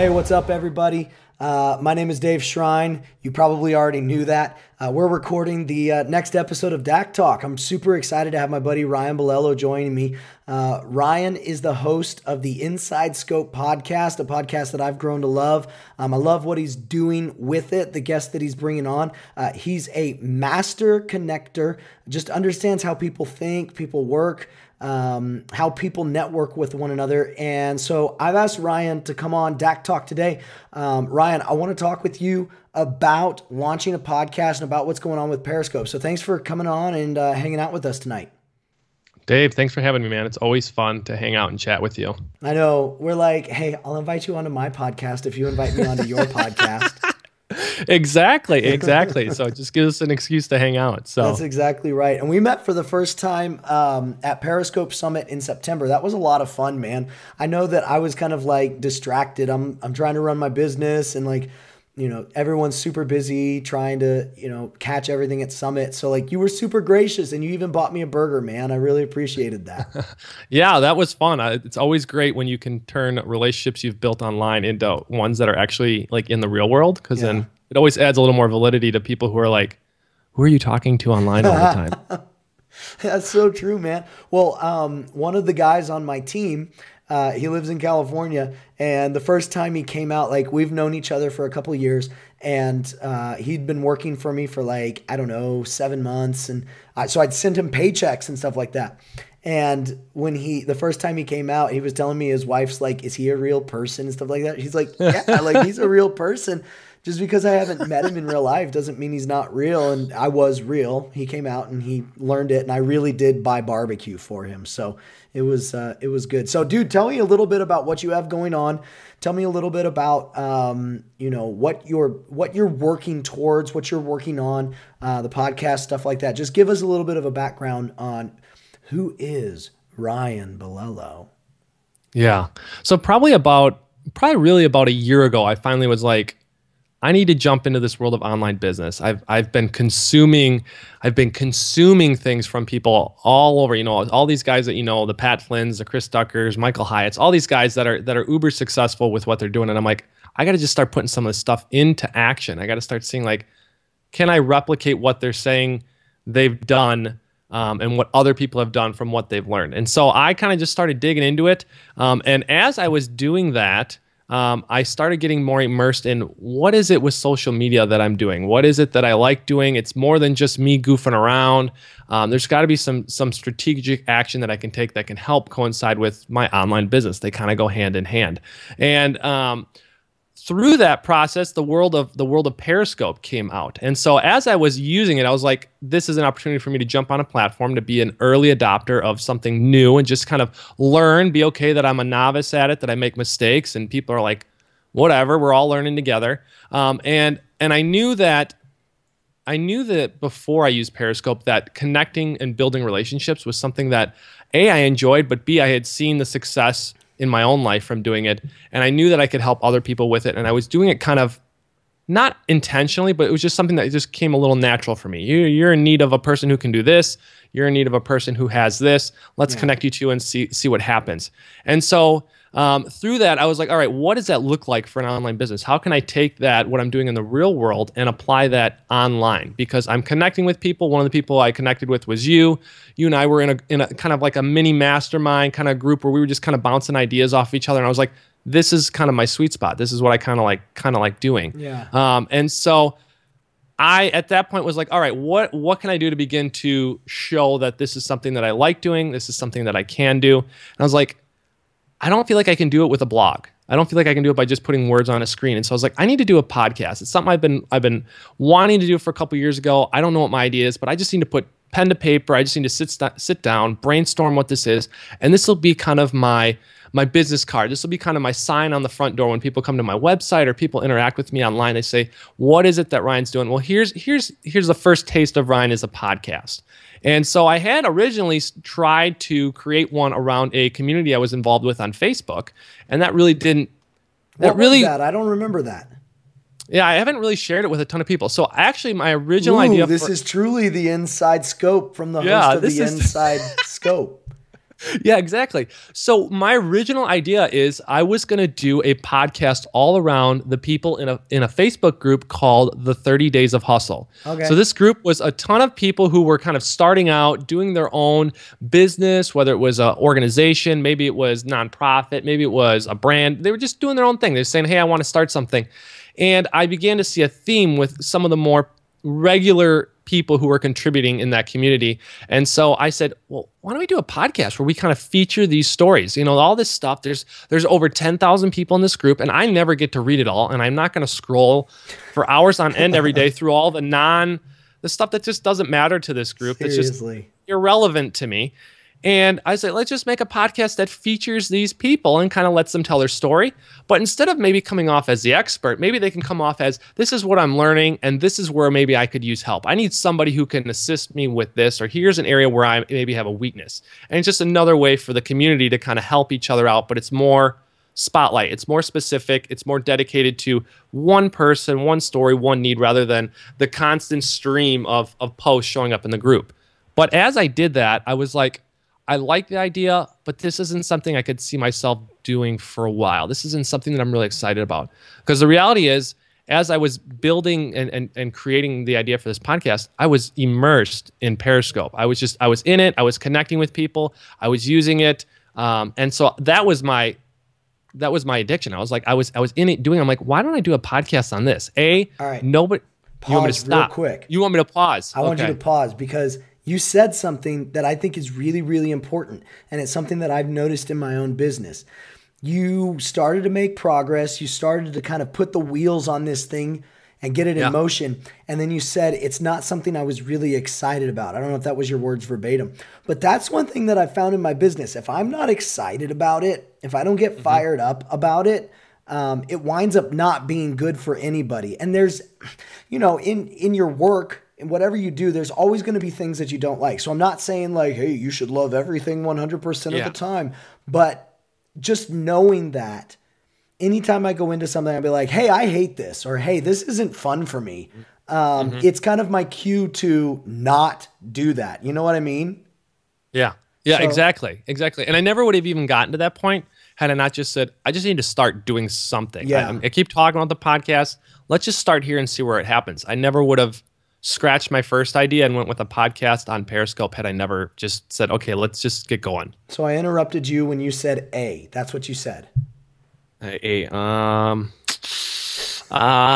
Hey, what's up, everybody? My name is Dave Shrine. You probably already knew that. We're recording the next episode of DAC Talk. I'm super excited to have my buddy Ryan Bilello joining me. Ryan is the host of the Inside Scope podcast, a podcast that I've grown to love. I love what he's doing with it, the guests that he's bringing on. He's a master connector, just understands how people think, people work, how people network with one another. And so I've asked Ryan to come on DAC Talk today. Ryan, I want to talk with you about launching a podcast and about what's going on with Periscope. So thanks for coming on and hanging out with us tonight. Dave, thanks for having me, man. It's always fun to hang out and chat with you. I know. We're like, hey, I'll invite you onto my podcast if you invite me onto your podcast. Exactly. So it just gives us an excuse to hang out. So that's exactly right. And we met for the first time at Periscope Summit in September. That was a lot of fun, man. I know that I was kind of like distracted. I'm trying to run my business and like, you know, everyone's super busy trying to, you know, catch everything at Summit. So like you were super gracious and you even bought me a burger, man. I really appreciated that. Yeah, that was fun. It's always great when you can turn relationships you've built online into ones that are actually like in the real world. Cause then it always adds a little more validity to people who are like, who are you talking to online all the time? That's so true, man. Well, one of the guys on my team, he lives in California, and the first time he came out, like we've known each other for a couple of years, and he'd been working for me for like, I don't know, 7 months. And so I'd send him paychecks and stuff like that. And when the first time he came out, he was telling me his wife's like, is he a real person and stuff like that? He's like, yeah, like he's a real person. Just because I haven't met him in real life doesn't mean he's not real. And I was real. He came out and he learned it. And I really did buy barbecue for him. So it was good. So dude, tell me a little bit about what you have going on. Tell me a little bit about, you know, what you're working towards, what you're working on, the podcast, stuff like that. Just give us a little bit of a background on who is Ryan Bilello. Yeah. So probably really about a year ago, I finally was like, I need to jump into this world of online business. I've been consuming things from people all over, you know, all these guys that you know, the Pat Flynn's, the Chris Duckers, Michael Hyatt's, all these guys that are uber successful with what they're doing. And I'm like, I got to just start putting some of this stuff into action. I got to start seeing like, can I replicate what they're saying they've done and what other people have done from what they've learned? And so I kind of just started digging into it. And as I was doing that, I started getting more immersed in what is it with social media that I'm doing? What is it that I like doing? It's more than just me goofing around. There's got to be some strategic action that I can take that can help coincide with my online business. They kind of go hand in hand. And through that process, the world of Periscope came out. And so as I was using it, I was like, this is an opportunity for me to jump on a platform, to be an early adopter of something new and just kind of learn, be okay that I'm a novice at it, that I make mistakes, and people are like, whatever, we're all learning together. And I knew that before I used Periscope that connecting and building relationships was something that A, I enjoyed, but B, I had seen the success in my own life from doing it. And I knew that I could help other people with it. And I was doing it kind of not intentionally, but it was just something that just came a little natural for me. You're in need of a person who can do this. You're in need of a person who has this. Let's connect you two and see what happens. And so through that, I was like, all right, what does that look like for an online business? How can I take that, what I'm doing in the real world, and apply that online? Because I'm connecting with people. One of the people I connected with was you. You and I were in a kind of like a mini mastermind kind of group where we were just kind of bouncing ideas off each other. And I was like, this is kind of my sweet spot. This is what I kind of like doing. Yeah. And so I, at that point, was like, all right, what can I do to begin to show that this is something that I like doing? This is something that I can do. And I was like, I don't feel like I can do it with a blog. I don't feel like I can do it by just putting words on a screen. And so I was like, I need to do a podcast. It's something I've been wanting to do for a couple of years ago. I don't know what my idea is, but I just need to put pen to paper. I just need to sit down, brainstorm what this is. And this will be kind of my business card. This will be kind of my sign on the front door when people come to my website or people interact with me online. They say, what is it that Ryan's doing? Well, here's the first taste of Ryan is a podcast. And so I had originally tried to create one around a community I was involved with on Facebook. And that really didn't... What was that? I don't remember that. Yeah, I haven't really shared it with a ton of people. So actually, my original idea... This is truly the Inside Scope from the host of the Inside Scope. Yeah, exactly. So my original idea is I was going to do a podcast all around the people in a Facebook group called The 30 Days of Hustle. Okay. So this group was a ton of people who were kind of starting out, doing their own business, whether it was an organization, maybe it was nonprofit, maybe it was a brand. They were just doing their own thing. They're saying, hey, I want to start something. And I began to see a theme with some of the more regular people who are contributing in that community. And so I said, well, why don't we do a podcast where we kind of feature these stories? You know, all this stuff, there's over 10,000 people in this group, and I never get to read it all, and I'm not going to scroll for hours on end every day through all the stuff that just doesn't matter to this group. Seriously. That's just irrelevant to me. And I said, let's just make a podcast that features these people and kind of lets them tell their story. But instead of maybe coming off as the expert, maybe they can come off as, this is what I'm learning and this is where maybe I could use help. I need somebody who can assist me with this, or here's an area where I maybe have a weakness. And it's just another way for the community to kind of help each other out, but it's more spotlight. It's more specific. It's more dedicated to one person, one story, one need, rather than the constant stream of posts showing up in the group. But as I did that, I was like, I like the idea, but this isn't something I could see myself doing for a while. This isn't something that I'm really excited about. Because the reality is, as I was building and creating the idea for this podcast, I was immersed in Periscope. I was in it. I was connecting with people. I was using it. And so that was my addiction. I was like, I was in it doing it. I'm like, why don't I do a podcast on this? All right. Nobody, pause, you want me to stop real quick. You want me to pause? I want you to pause, because you said something that I think is really, really important, and it's something that I've noticed in my own business. You started to make progress. You started to kind of put the wheels on this thing and get it in motion, and then you said, it's not something I was really excited about. I don't know if that was your words verbatim, but that's one thing that I found in my business. If I'm not excited about it, if I don't get fired up about it, it winds up not being good for anybody. And there's, you know, in your work, and whatever you do, there's always going to be things that you don't like. So I'm not saying like, hey, you should love everything 100% of the time. But just knowing that anytime I go into something, I'll be like, hey, I hate this, or hey, this isn't fun for me. It's kind of my cue to not do that. You know what I mean? Yeah. Yeah, so, exactly. And I never would have even gotten to that point had I not just said, I just need to start doing something. Yeah. I keep talking about the podcast. Let's just start here and see where it happens. I never would have scratched my first idea and went with a podcast on Periscope had I never just said, okay, let's just get going. So I interrupted you when you said A. That's what you said. So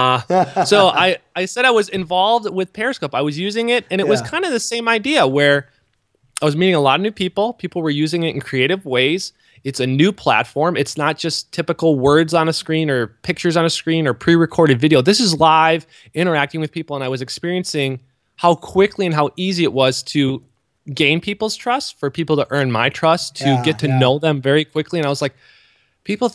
I said I was involved with Periscope. I was using it, and it was kind of the same idea where I was meeting a lot of new people. People were using it in creative ways. It's a new platform. It's not just typical words on a screen or pictures on a screen or pre-recorded video. This is live, interacting with people, and I was experiencing how quickly and how easy it was to gain people's trust, for people to earn my trust, to get to know them very quickly. And I was like, people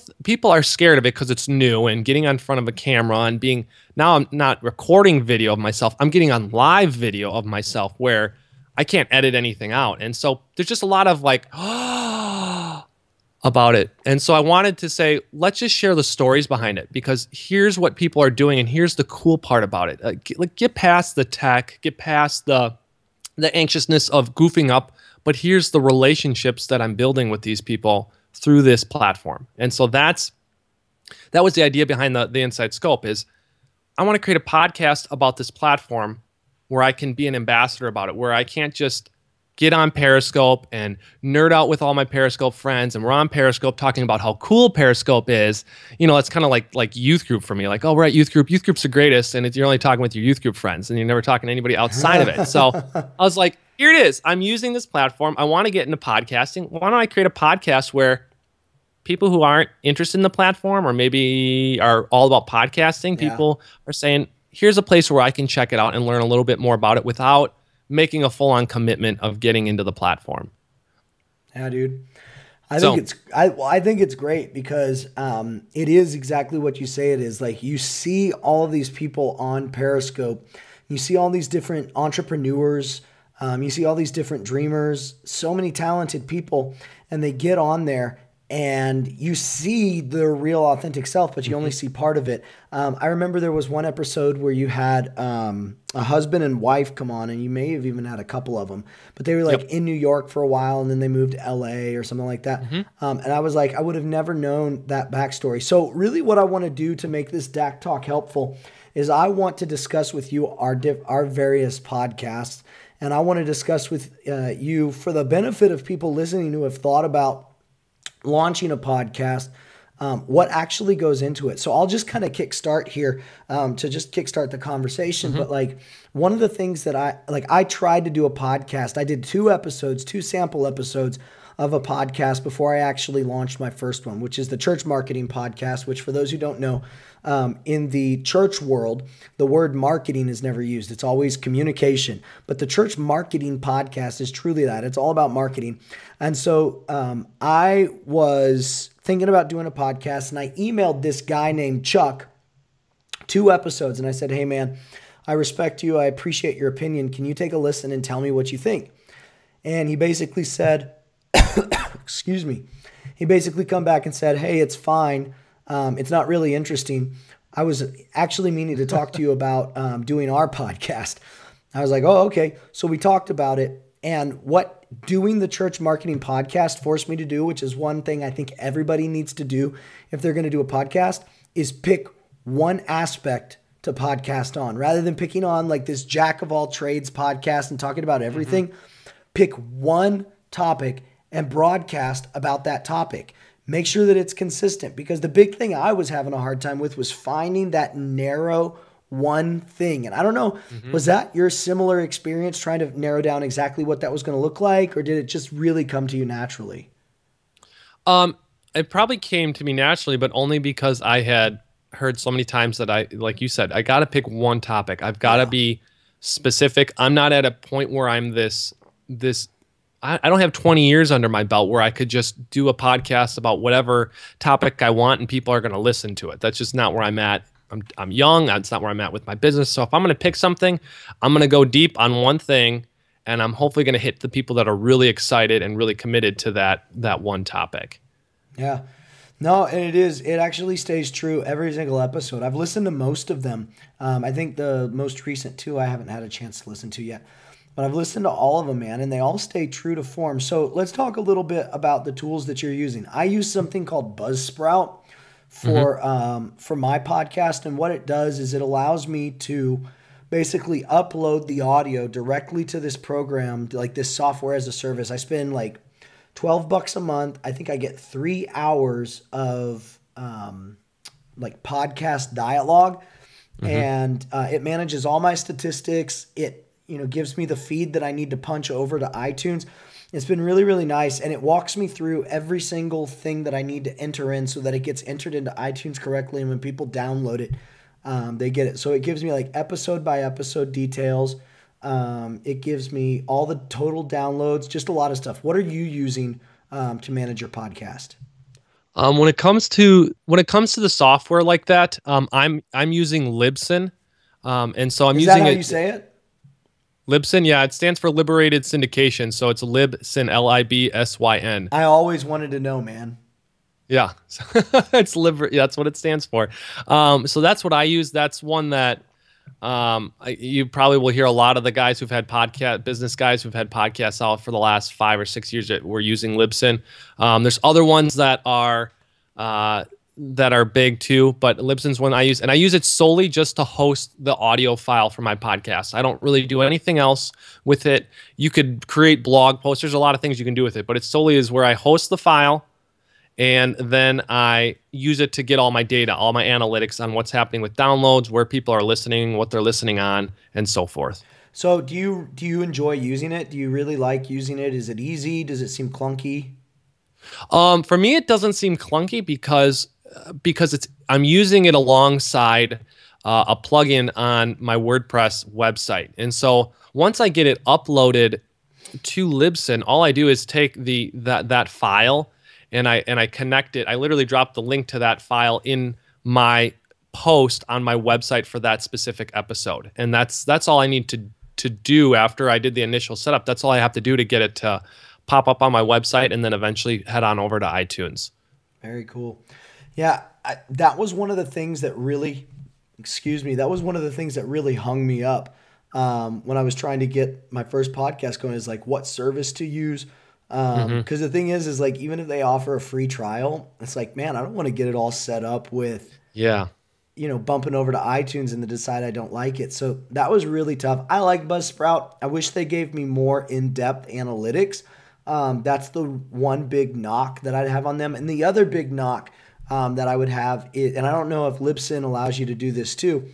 are scared of it because it's new, and getting in front of a camera and being, now I'm not recording video of myself. I'm getting on live video of myself where I can't edit anything out. And so there's just a lot of like, oh, about it. And so I wanted to say, let's just share the stories behind it, because here's what people are doing and here's the cool part about it. Get past the tech, get past the anxiousness of goofing up, but here's the relationships that I'm building with these people through this platform. And so that was the idea behind the Inside Scope, is I want to create a podcast about this platform where I can be an ambassador about it, where I can't just get on Periscope and nerd out with all my Periscope friends, and we're on Periscope talking about how cool Periscope is. You know, it's kind of like youth group for me. Like, oh, we're at youth group. Youth group's the greatest, and you're only talking with your youth group friends, and you're never talking to anybody outside of it. So I was like, here it is. I'm using this platform. I want to get into podcasting. Why don't I create a podcast where people who aren't interested in the platform, or maybe are all about podcasting, people are saying, here's a place where I can check it out and learn a little bit more about it without making a full-on commitment of getting into the platform. Yeah, dude. I think it's great, because it is exactly what you say it is. Like, you see all of these people on Periscope. You see all these different entrepreneurs. You see all these different dreamers, so many talented people, and they get on there and you see the real authentic self, but you only see part of it. I remember there was one episode where you had a husband and wife come on, and you may have even had a couple of them, but they were like in New York for a while, and then they moved to LA or something like that. And I was like, I would have never known that backstory. So really what I want to do to make this DAC Talk helpful is I want to discuss with you our various podcasts, and I want to discuss with you, for the benefit of people listening who have thought about launching a podcast, what actually goes into it. So I'll just kind of kickstart here to just kickstart the conversation. But like one of the things that I tried to do a podcast. I did two sample episodes of a podcast before I actually launched my first one, which is the Church Marketing Podcast, which for those who don't know, in the church world, the word marketing is never used. It's always communication. But the Church Marketing Podcast is truly that. It's all about marketing. And so I was thinking about doing a podcast, and I emailed this guy named Chuck two episodes, and I said, hey, man, I respect you. I appreciate your opinion. Can you take a listen and tell me what you think? And he basically said, excuse me. He basically come back and said, hey, it's fine. It's not really interesting. I was actually meaning to talk to you about doing our podcast. I was like, oh, okay. So we talked about it. And what doing the Church Marketing Podcast forced me to do, which is one thing I think everybody needs to do if they're going to do a podcast, is pick one aspect to podcast on. Rather than picking on like this jack of all trades podcast and talking about everything, pick one topic and broadcast about that topic. Make sure that it's consistent, because the big thing I was having a hard time with was finding that narrow one thing. And I don't know, was that your similar experience trying to narrow down exactly what that was going to look like, or did it just really come to you naturally? It probably came to me naturally, but only because I had heard so many times that I, like you said, I got to pick one topic. I've got to be specific. I'm not at a point where I'm I don't have 20 years under my belt where I could just do a podcast about whatever topic I want and people are going to listen to it. That's just not where I'm at. I'm young. That's not where I'm at with my business. So if I'm going to pick something, I'm going to go deep on one thing, and I'm hopefully going to hit the people that are really excited and really committed to that one topic. Yeah. No, and it actually stays true every single episode. I've listened to most of them. I think the most recent two I haven't had a chance to listen to yet. But I've listened to all of them, man, and they all stay true to form. So let's talk a little bit about the tools that you're using. I use something called Buzzsprout for my podcast, and what it does is it allows me to basically upload the audio directly to this program, like this software as a service. I spend like $12 a month. I think I get 3 hours of like podcast dialogue, and it manages all my statistics. It gives me the feed that I need to punch over to iTunes. It's been really, really nice. And it walks me through every single thing that I need to enter in so that it gets entered into iTunes correctly. And when people download it, they get it. So it gives me like episode by episode details. It gives me all the total downloads, just a lot of stuff. What are you using to manage your podcast? When it comes to the software like that, I'm using Libsyn. And so I'm using it. Is that how you say it? Libsyn, yeah, it stands for Liberated Syndication, so it's Libsyn, L-I-B-S-Y-N. I always wanted to know, man. Yeah, it's yeah, that's what it stands for. So that's what I use. That's one that you probably will hear a lot of the guys who've had business guys who've had podcasts out for the last 5 or 6 years that were using Libsyn. There's other ones that are big too, but Libsyn's one I use, and I use it solely just to host the audio file for my podcast. I don't really do anything else with it. You could create blog posts. There's a lot of things you can do with it, but it solely is where I host the file, and then I use it to get all my data, all my analytics on what's happening with downloads, where people are listening, what they're listening on, and so forth. So do you enjoy using it? Do you really like using it? Is it easy? Does it seem clunky? For me, it doesn't seem clunky because I'm using it alongside a plugin on my WordPress website. And so once I get it uploaded to Libsyn, all I do is take that file and I connect it. I literally drop the link to that file in my post on my website for that specific episode. And that's all I need to do after I did the initial setup. That's all I have to do to get it to pop up on my website and then eventually head on over to iTunes. Very cool. Yeah, that was one of the things that really, that was one of the things that really hung me up when I was trying to get my first podcast going, is like what service to use. Because the thing is like, even if they offer a free trial, it's like, man, I don't want to get it all set up with, you know, bumping over to iTunes and then decide I don't like it. So that was really tough. I like Buzzsprout. I wish they gave me more in-depth analytics. That's the one big knock that I'd have on them. And the other big knock that I would have is, and I don't know if Libsyn allows you to do this too,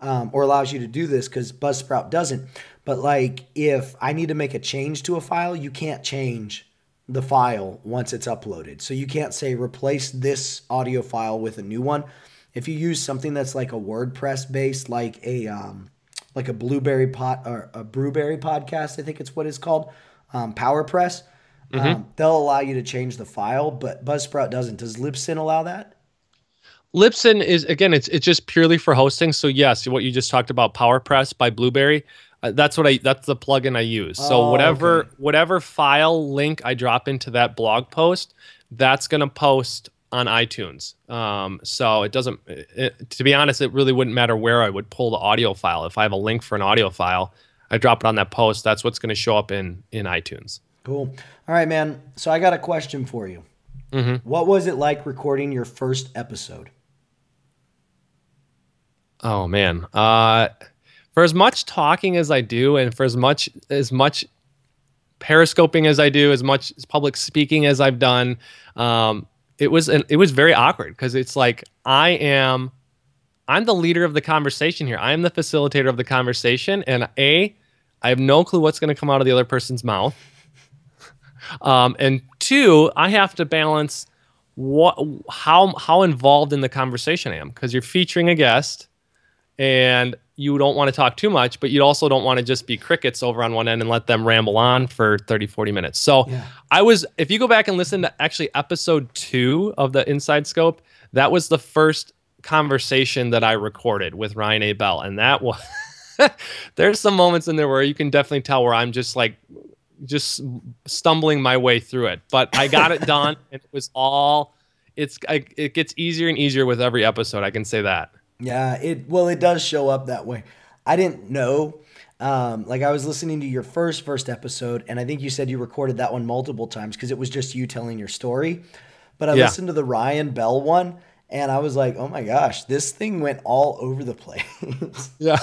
or allows you to do this because Buzzsprout doesn't. But like, if I need to make a change to a file, you can't change the file once it's uploaded. So you can't say replace this audio file with a new one. If you use something that's like a WordPress based, like a Blueberry pot or a Blueberry podcast, I think it's what it's called, PowerPress, they'll allow you to change the file, but Buzzsprout doesn't. Does Libsyn allow that? Libsyn is, again, it's just purely for hosting. So yes, what you just talked about, PowerPress by Blueberry. That's the plugin I use. So whatever file link I drop into that blog post, that's going to post on iTunes. So it doesn't, to be honest, it really wouldn't matter where I would pull the audio file. If I have a link for an audio file, I drop it on that post. That's what's going to show up in iTunes. Cool. All right, man. So I got a question for you. What was it like recording your first episode? Oh man. For as much talking as I do, and for as much periscoping as I do, as much public speaking as I've done, it was very awkward, because it's like I'm the leader of the conversation here. I am the facilitator of the conversation, and I have no clue what's going to come out of the other person's mouth, and two, I have to balance how involved in the conversation I am, because you're featuring a guest, and you don't want to talk too much, but you also don't want to just be crickets over on one end and let them ramble on for 30, 40 minutes. So yeah. If you go back and listen to actually episode 2 of the Inside Scope, that was the first conversation that I recorded with Ryan A. Bell. And that was, there's some moments in there where you can definitely tell where I'm just like, just stumbling my way through it, but I got it done. And it was all, it gets easier and easier with every episode. I can say that. Yeah, well, it does show up that way. I didn't know. Like, I was listening to your first episode, and I think you said you recorded that one multiple times because it was just you telling your story. But I listened to the Ryan Bell one, and I was like, oh my gosh, this thing went all over the place. Yeah,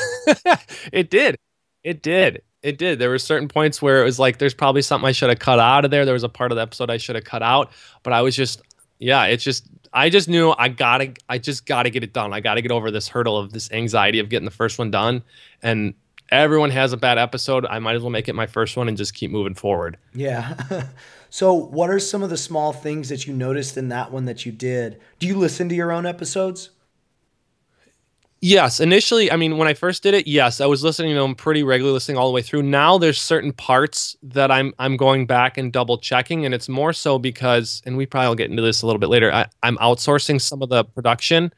it did. It did. It did. There were certain points where it was like, there's probably something I should have cut out of there. There was a part of the episode I should have cut out, but I was just, yeah, it's just, I just knew I just gotta get it done. I gotta get over this hurdle of this anxiety of getting the first one done. And everyone has a bad episode. I might as well make it my first one and just keep moving forward. Yeah. So what are some of the small things that you noticed in that one that you did? Do you listen to your own episodes? Yes. Initially, I mean, when I first did it, yes, I was listening to them pretty regularly, listening all the way through. Now there's certain parts that I'm going back and double checking, and it's more so because, and we probably will get into this a little bit later, I'm outsourcing some of the production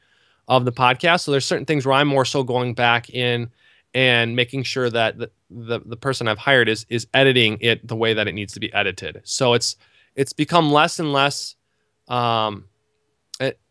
of the podcast. So there's certain things where I'm more so going back in and making sure that the person I've hired is editing it the way that it needs to be edited. So it's become less and less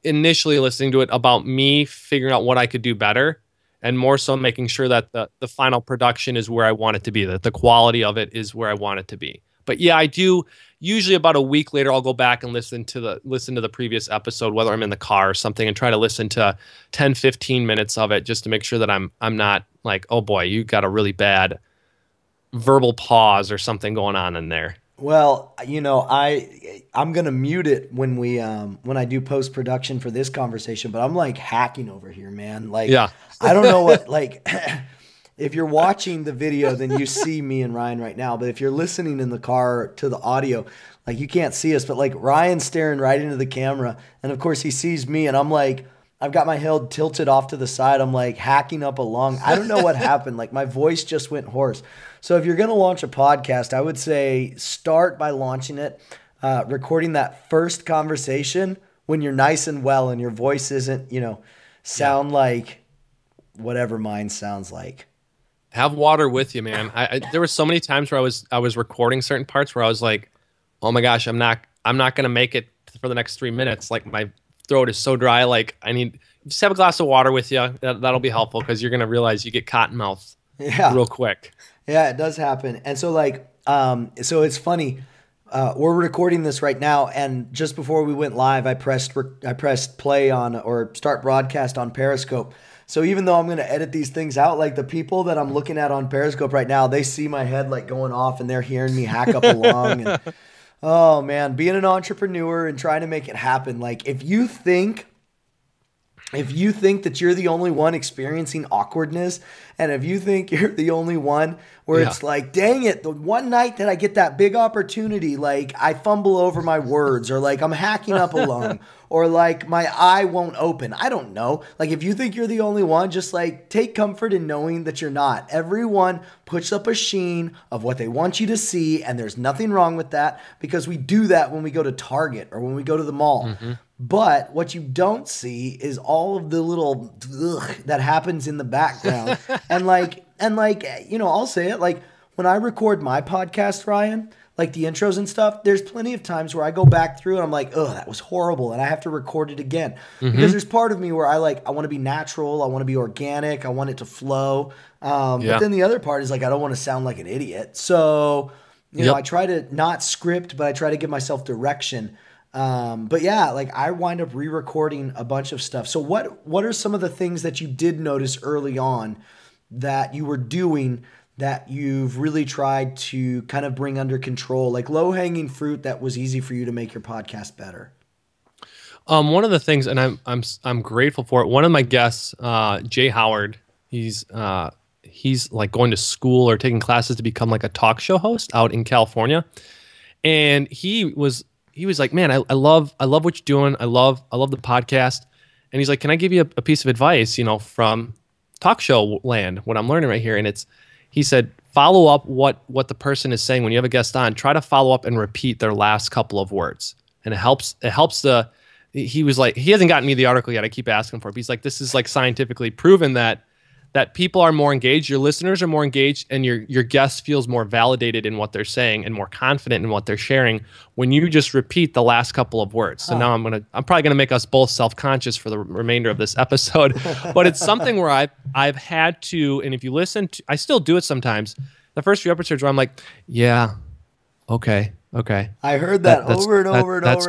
initially listening to it about me figuring out what I could do better, and more so making sure that the final production is where I want it to be, that the quality of it is where I want it to be. But yeah, I do usually about a week later, I'll go back and listen to the previous episode, whether I'm in the car or something, and try to listen to 10, 15 minutes of it just to make sure that I'm not like, oh boy, you got a really bad verbal pause or something going on in there. Well, you know, I'm going to mute it when we when I do post production for this conversation, but I'm like hacking over here, man. Like, yeah. I don't know what, like, if you're watching the video, then you see me and Ryan right now. But if you're listening in the car to the audio, like, you can't see us, but like Ryan's staring right into the camera. And of course he sees me, and I'm like, I've got my head tilted off to the side. I'm like hacking up a lung. I don't know what happened. Like, my voice just went hoarse. So if you're going to launch a podcast, I would say start by launching it, recording that first conversation when you're nice and well and your voice isn't, you know, sound like whatever mine sounds like. Have water with you, man. There were so many times where I was recording certain parts where I was like, oh my gosh, I'm not going to make it for the next 3 minutes. Like my throat is so dry. Like I need just have a glass of water with you. That'll be helpful because you're gonna realize you get cotton mouth real quick. Yeah, it does happen. And so like so it's funny. We're recording this right now, and just before we went live, I pressed play on or start broadcast on Periscope. So even though I'm going to edit these things out, like the people that I'm looking at on Periscope right now, they see my head like going off, and they're hearing me hack up a lung. And, oh man, being an entrepreneur and trying to make it happen. Like if you think that you're the only one experiencing awkwardness, and if you think you're the only one where it's like, dang it, the one night that I get that big opportunity, like I fumble over my words, or like I'm hacking up a lung, or like my eye won't open. I don't know. Like if you think you're the only one, just like take comfort in knowing that you're not. Everyone puts up a sheen of what they want you to see, and there's nothing wrong with that, because we do that when we go to Target or when we go to the mall. Mm-hmm. But what you don't see is all of the little that happens in the background. and like, you know, I'll say it, like when I record my podcast, Ryan, like the intros and stuff, there's plenty of times where I go back through and I'm like, oh, that was horrible. And I have to record it again because there's part of me where I want to be natural. I want to be organic. I want it to flow. But then the other part is like, I don't want to sound like an idiot. So, you know, I try to not script, but I try to give myself direction. But yeah, like I wind up re-recording a bunch of stuff. So what are some of the things that you did notice early on that you were doing that you've really tried to kind of bring under control, like low-hanging fruit that was easy for you to make your podcast better? One of the things, and I'm grateful for it. One of my guests, Jay Howard, he's like going to school or taking classes to become like a talk show host out in California. And he was like, man, I love what you're doing. I love the podcast. And he's like, can I give you a piece of advice, you know, from talk show land, what I'm learning right here? And he said, follow up what the person is saying. When you have a guest on, try to follow up and repeat their last couple of words. And it helps he was like, he hasn't gotten me the article yet. I keep asking for it. But he's like, this is like scientifically proven that people are more engaged, your listeners are more engaged, and your guest feels more validated in what they're saying and more confident in what they're sharing when you just repeat the last couple of words. So now I'm probably gonna make us both self-conscious for the remainder of this episode. But it's something where I've had to, and if you listen to, I still do it sometimes, the first few episodes where I'm like, yeah, okay. I heard that over and over. That's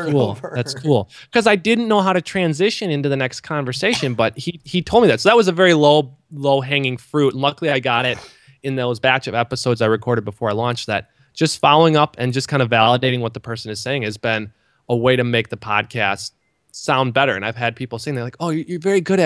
cool. Because I didn't know how to transition into the next conversation, but he told me that. So that was a very low hanging fruit. And luckily I got it in those batch of episodes I recorded before I launched that. Just following up and just kind of validating what the person is saying has been a way to make the podcast sound better. And I've had people saying, they're like, oh, you're very good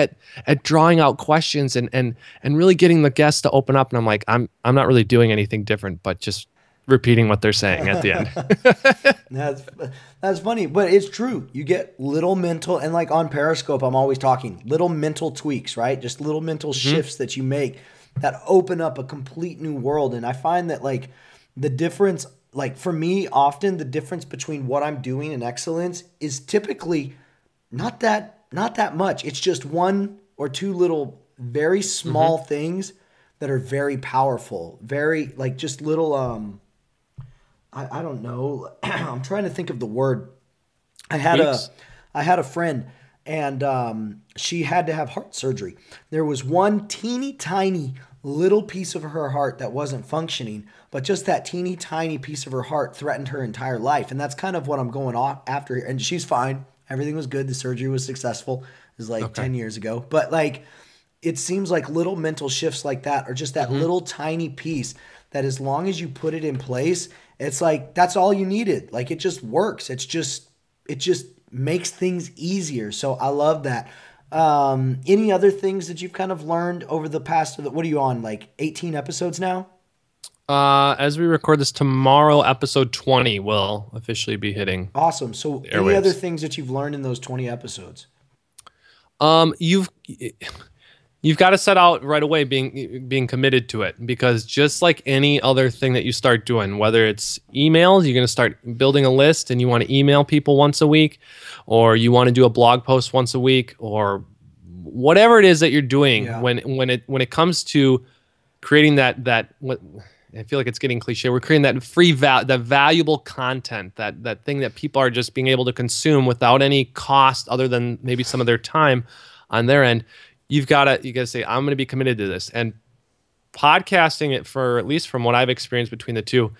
at drawing out questions and really getting the guests to open up. And I'm like, I'm not really doing anything different, but just repeating what they're saying at the end. That's funny, but it's true. You get little mental, and like on Periscope, I'm always talking little mental tweaks, right? Just little mental shifts that you make that open up a complete new world. And I find that like the difference, like for me, often the difference between what I'm doing and excellence is typically not that much. It's just one or two little very small things that are very powerful, very like just little, I don't know. I'm trying to think of the word. I had a friend, and she had to have heart surgery. There was one teeny tiny little piece of her heart that wasn't functioning, but just that teeny tiny piece of her heart threatened her entire life. And that's kind of what I'm going off after here. And she's fine. Everything was good. The surgery was successful. It was like 10 years ago. But like it seems like little mental shifts like that are just that little tiny piece that as long as you put it in place, it's like, that's all you needed. Like it just works. It just makes things easier. So I love that. Any other things that you've kind of learned over the past, what are you on? Like 18 episodes now? As we record this tomorrow, episode 20 will officially be hitting. Awesome. So any other things that you've learned in those 20 episodes? You've got to set out right away being committed to it, because just like any other thing that you start doing, whether it's emails, you're going to start building a list and you want to email people once a week, or you want to do a blog post once a week, or whatever it is that you're doing. When it comes to creating that I feel like it's getting cliche. We're creating that free that valuable content, that thing that people are just being able to consume without any cost other than maybe some of their time on their end. You gotta say, I'm gonna be committed to this. And podcasting, it for at least from what I've experienced between the two,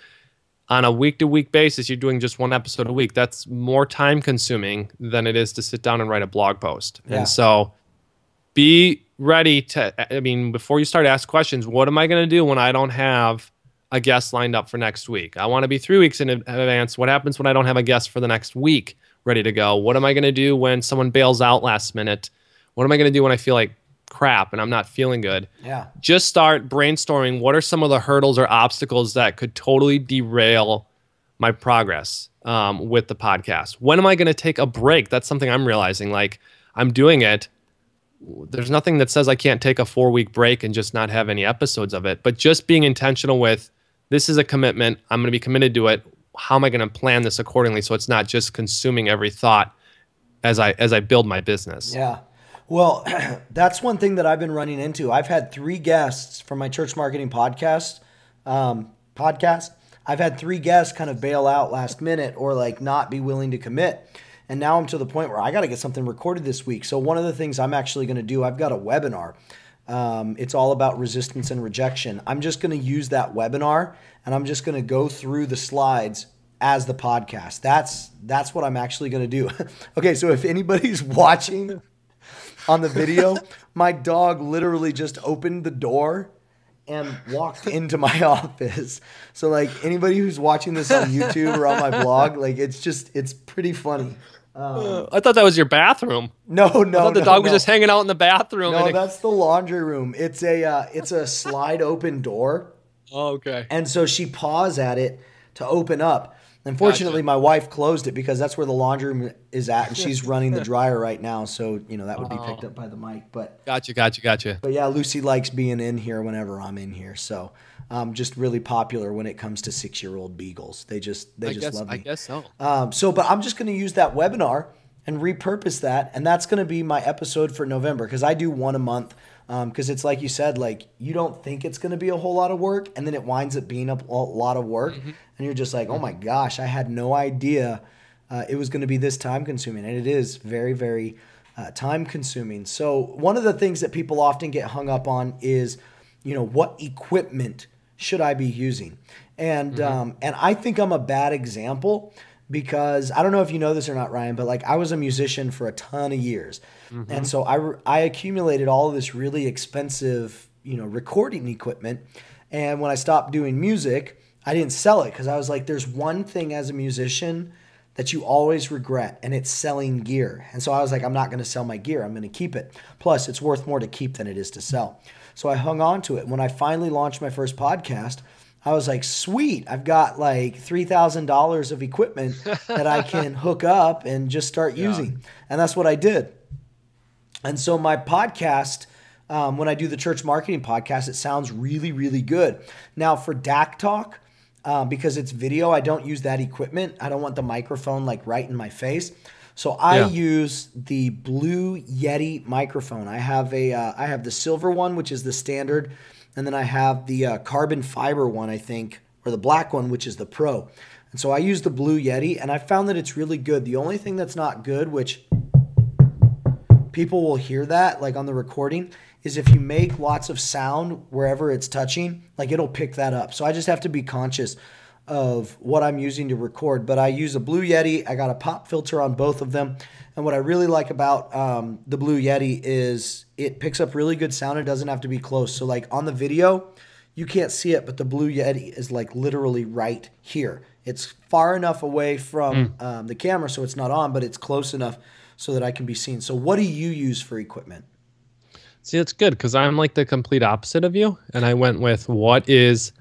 on a week-to-week basis, you're doing just one episode a week. That's more time-consuming than it is to sit down and write a blog post. Yeah. And so be ready to, I mean, before you start, ask questions. What am I going to do when I don't have a guest lined up for next week? I want to be 3 weeks in advance. What happens when I don't have a guest for the next week ready to go? What am I going to do when someone bails out last minute? What am I going to do when I feel like crap and I'm not feeling good? Yeah. Just start brainstorming. What are some of the hurdles or obstacles that could totally derail my progress with the podcast? When am I going to take a break? That's something I'm realizing. Like, I'm doing it. There's nothing that says I can't take a 4-week break and just not have any episodes of it. But just being intentional with, this is a commitment. I'm going to be committed to it. How am I going to plan this accordingly so it's not just consuming every thought as I build my business? Yeah. Well, that's one thing that I've been running into. I've had 3 guests from my Church Marketing Podcast. I've had 3 guests kind of bail out last minute or like not be willing to commit. And now I'm to the point where I got to get something recorded this week. So one of the things I'm actually going to do, I've got a webinar. It's all about resistance and rejection. I'm just going to use that webinar and I'm just going to go through the slides as the podcast. That's what I'm actually going to do. Okay, so if anybody's watching on the video, my dog literally just opened the door and walked into my office. So like anybody who's watching this on YouTube or on my blog, like it's pretty funny. I thought that was your bathroom. No. I thought the dog was just hanging out in the bathroom. No, that's the laundry room. It's a slide open door. Oh, okay. And so she paws at it to open up. Unfortunately, my wife closed it because that's where the laundry room is at, and she's running the dryer right now. So, you know, that would be picked up by the mic. But Gotcha. But yeah, Lucy likes being in here whenever I'm in here. So I'm just really popular when it comes to 6-year-old beagles. They just love me. I guess so. But I'm just going to use that webinar and repurpose that. And that's going to be my episode for November, because I do one a month. Because it's like you said, like you don't think it's going to be a whole lot of work, and then it winds up being a lot of work, and you're just like, oh my gosh, I had no idea it was going to be this time consuming, and it is very, very time consuming. So one of the things that people often get hung up on is, you know, what equipment should I be using? And and I think I'm a bad example, because I don't know if you know this or not, Ryan, but like I was a musician for a ton of years. And so I accumulated all of this really expensive, you know, recording equipment. And when I stopped doing music, I didn't sell it, because I was like, there's one thing as a musician that you always regret, and it's selling gear. And so I was like, I'm not going to sell my gear. I'm going to keep it. Plus, it's worth more to keep than it is to sell. So I hung on to it. When I finally launched my first podcast, I was like, sweet, I've got like $3,000 of equipment that I can hook up and just start using. And that's what I did. And so my podcast, when I do the Church Marketing Podcast, it sounds really, really good. Now for DAC Talk, because it's video, I don't use that equipment. I don't want the microphone like right in my face. So I use the Blue Yeti microphone. I have the silver one, which is the standard. And then I have the carbon fiber one, I think, or the black one, which is the Pro. And so I use the Blue Yeti, and I found that it's really good. The only thing that's not good, which people will hear that like on the recording, is if you make lots of sound wherever it's touching, like it'll pick that up. So I just have to be conscious of what I'm using to record. But I use a Blue Yeti. I got a pop filter on both of them. And what I really like about the Blue Yeti is it picks up really good sound. It doesn't have to be close. So like on the video, you can't see it, but the Blue Yeti is like literally right here. It's far enough away from the camera, so it's not on, but it's close enough so that I can be seen. So what do you use for equipment? See, it's good, because I'm like the complete opposite of you. And I went with what is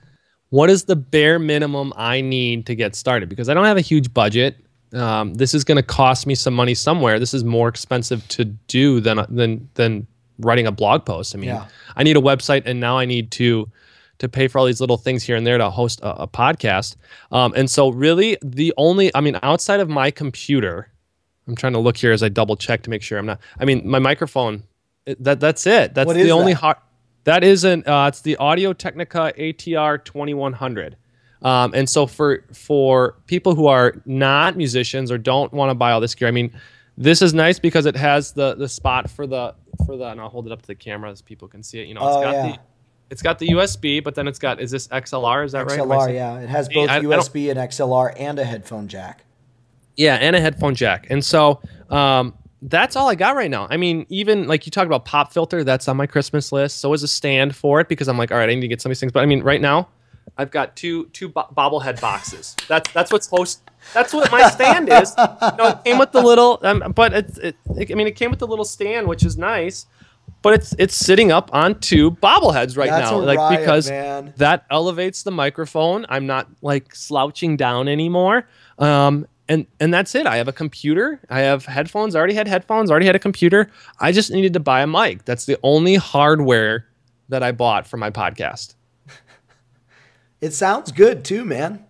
the bare minimum I need to get started? Because I don't have a huge budget. This is going to cost me some money somewhere. This is more expensive to do than writing a blog post. I mean, I need a website, and now I need to pay for all these little things here and there to host a podcast. And so really the only, I mean, outside of my computer, I'm trying to look here as I double check to make sure I'm not, I mean, my microphone, that's it. That's the only hard. That isn't. It's the Audio Technica ATR 2100. And so for people who are not musicians or don't want to buy all this gear, I mean, this is nice because it has the spot for the. And I'll hold it up to the camera so people can see it. You know, it's it's got the USB, but then it's got, is this XLR? Is that XLR, right? XLR, yeah. It has both USB and XLR and a headphone jack. Yeah, and a headphone jack. And so that's all I got right now. I mean, even like you talked about pop filter, that's on my Christmas list. So is a stand for it because I'm like, all right, I need to get some of these things. But I mean, right now, I've got two bobblehead boxes. That's what my stand is. You know, it came with the little, but it came with the little stand, which is nice. But it's sitting up on two bobbleheads right now, like because that elevates the microphone. I'm not like slouching down anymore, and that's it. I have a computer. I have headphones. I already had headphones. Already had a computer. I just needed to buy a mic. That's the only hardware that I bought for my podcast. It sounds good too, man.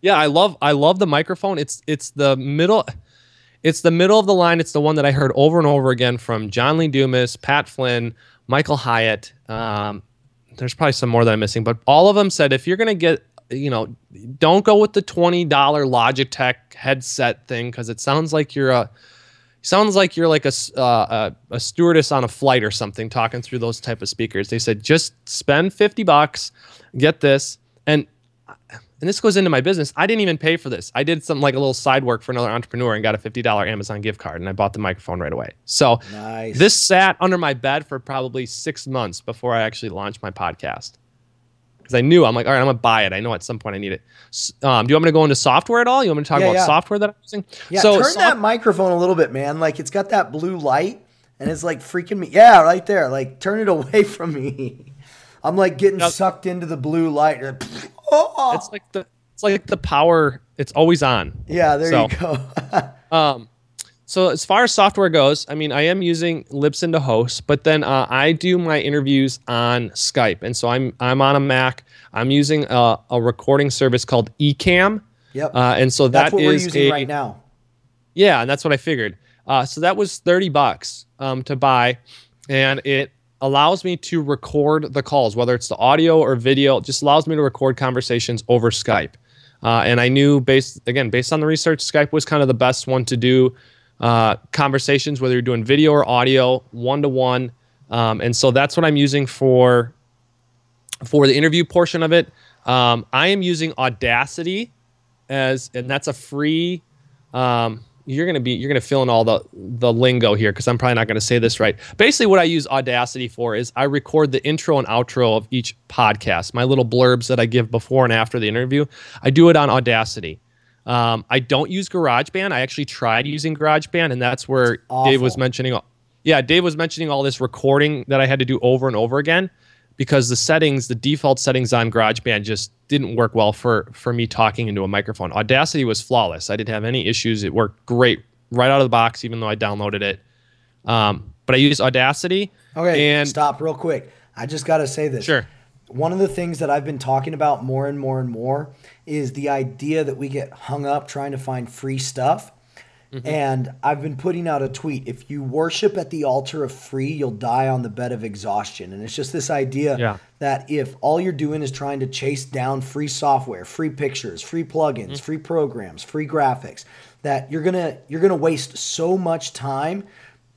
Yeah, I love the microphone. It's the middle of the line. It's the one that I heard over and over again from John Lee Dumas, Pat Flynn, Michael Hyatt. There's probably some more that I'm missing, but all of them said if you're going to get, you know, don't go with the $20 Logitech headset thing because it sounds like you're like a stewardess on a flight or something talking through those type of speakers. They said just spend $50, get this, and this goes into my business. I didn't even pay for this. I did something like a little side work for another entrepreneur and got a $50 Amazon gift card, and I bought the microphone right away. So nice. This sat under my bed for probably 6 months before I actually launched my podcast because I knew, I'm like, all right, I'm going to buy it. I know at some point I need it. Do you want me to go into software at all? You want me to talk about software that I'm using? Yeah, so turn that microphone a little bit, man. Like it's got that blue light, and it's like freaking me. Yeah, right there. Like turn it away from me. I'm like getting sucked into the blue light. Oh. It's like the power. It's always on. Yeah, there you go. So as far as software goes, I mean, I am using Libsyn to host, but then I do my interviews on Skype, and so I'm on a Mac. I'm using a recording service called Ecamm. Yep. And so that's what we're using right now. Yeah, and that's what I figured. So that was $30 to buy, and it allows me to record the calls, whether it's the audio or video. It just allows me to record conversations over Skype. And I knew, based on the research, Skype was kind of the best one to do conversations, whether you're doing video or audio, one-to-one. And so that's what I'm using for the interview portion of it. I am using Audacity, and that's a free... You're gonna fill in all the lingo here because I'm probably not gonna say this right. Basically, what I use Audacity for is I record the intro and outro of each podcast, my little blurbs that I give before and after the interview. I do it on Audacity. I don't use GarageBand. I actually tried using GarageBand, and that's where Dave was mentioning. Yeah, Dave was mentioning all this recording that I had to do over and over again because the default settings on GarageBand just didn't work well for me talking into a microphone. Audacity was flawless. I didn't have any issues. It worked great right out of the box, even though I downloaded it. But I used Audacity. Okay, and stop real quick. I just got to say this. Sure. One of the things that I've been talking about more and more and more is the idea that we get hung up trying to find free stuff. Mm-hmm. And I've been putting out a tweet. If you worship at the altar of free, you'll die on the bed of exhaustion. And it's just this idea that if all you're doing is trying to chase down free software, free pictures, free plugins, free programs, free graphics, that you're gonna waste so much time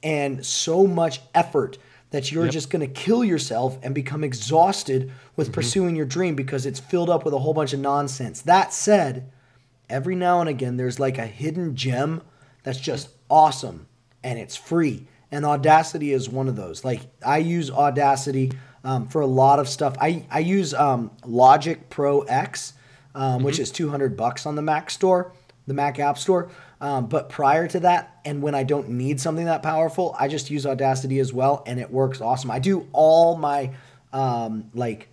and so much effort that you're just going to kill yourself and become exhausted with pursuing your dream because it's filled up with a whole bunch of nonsense. That said, every now and again, there's like a hidden gem that's just awesome, and it's free. And Audacity is one of those. Like I use Audacity for a lot of stuff. I use Logic Pro X, which is $200 on the Mac store, the Mac App Store. But prior to that, and when I don't need something that powerful, I just use Audacity as well, and it works awesome. I do all my like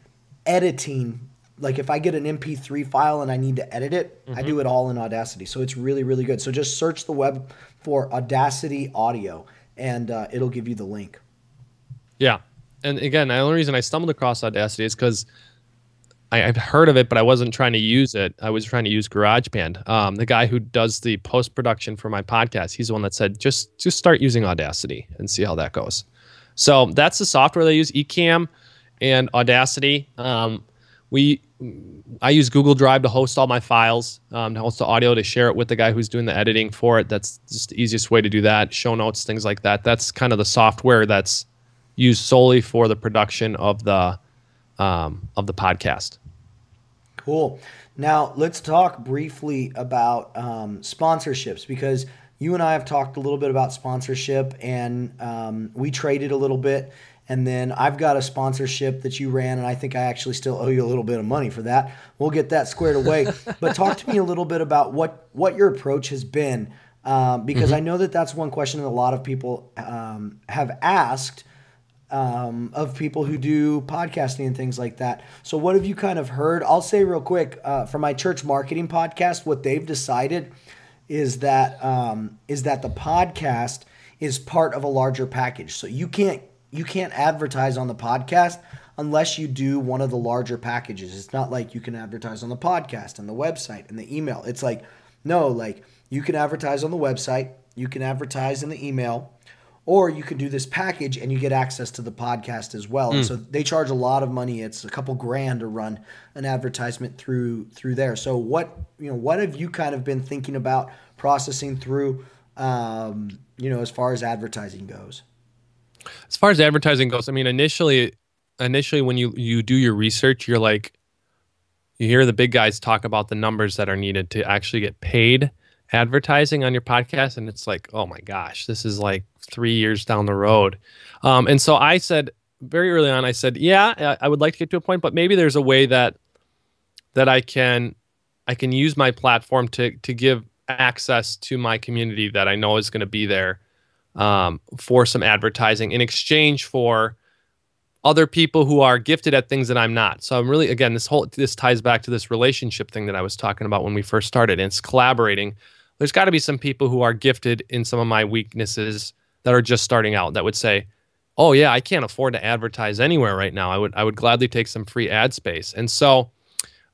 editing. Like if I get an MP3 file and I need to edit it, I do it all in Audacity. So it's really, really good. So just search the web for Audacity Audio and it'll give you the link. Yeah. And again, the only reason I stumbled across Audacity is because I've heard of it, but I wasn't trying to use it. I was trying to use GarageBand. The guy who does the post-production for my podcast, he's the one that said, just start using Audacity and see how that goes. So that's the software they use, Ecamm. and Audacity. I use Google Drive to host all my files, to host the audio, to share it with the guy who's doing the editing for it. That's just the easiest way to do that. Show notes, things like that. That's kind of the software that's used solely for the production of the podcast. Cool. Now let's talk briefly about sponsorships, because you and I have talked a little bit about sponsorship, and we traded a little bit. And then I've got a sponsorship that you ran, and I think I actually still owe you a little bit of money for that. We'll get that squared away. But talk to me a little bit about what your approach has been, because I know that that's one question that a lot of people have asked of people who do podcasting and things like that. So what have you kind of heard? I'll say real quick, for my Church Marketing Podcast, what they've decided is that the podcast is part of a larger package. So you can't advertise on the podcast unless you do one of the larger packages. It's not like you can advertise on the podcast and the website and the email. It's like, no, like you can advertise on the website, you can advertise in the email, or you can do this package and you get access to the podcast as well. And so they charge a lot of money. It's a couple grand to run an advertisement through there. So what have you kind of been thinking about processing through, as far as advertising goes? As far as advertising goes, I mean, initially when you do your research, you're like, you hear the big guys talk about the numbers that are needed to actually get paid advertising on your podcast. And it's like, oh my gosh, this is like 3 years down the road. And so I said very early on, I said, yeah, I would like to get to a point, but maybe there's a way that I can use my platform to give access to my community that I know is going to be there for some advertising in exchange for other people who are gifted at things that I'm not. So I'm really, again, this ties back to this relationship thing that I was talking about when we first started, and it's collaborating. There's got to be some people who are gifted in some of my weaknesses that are just starting out that would say, oh yeah, I can't afford to advertise anywhere right now. I would gladly take some free ad space. And so,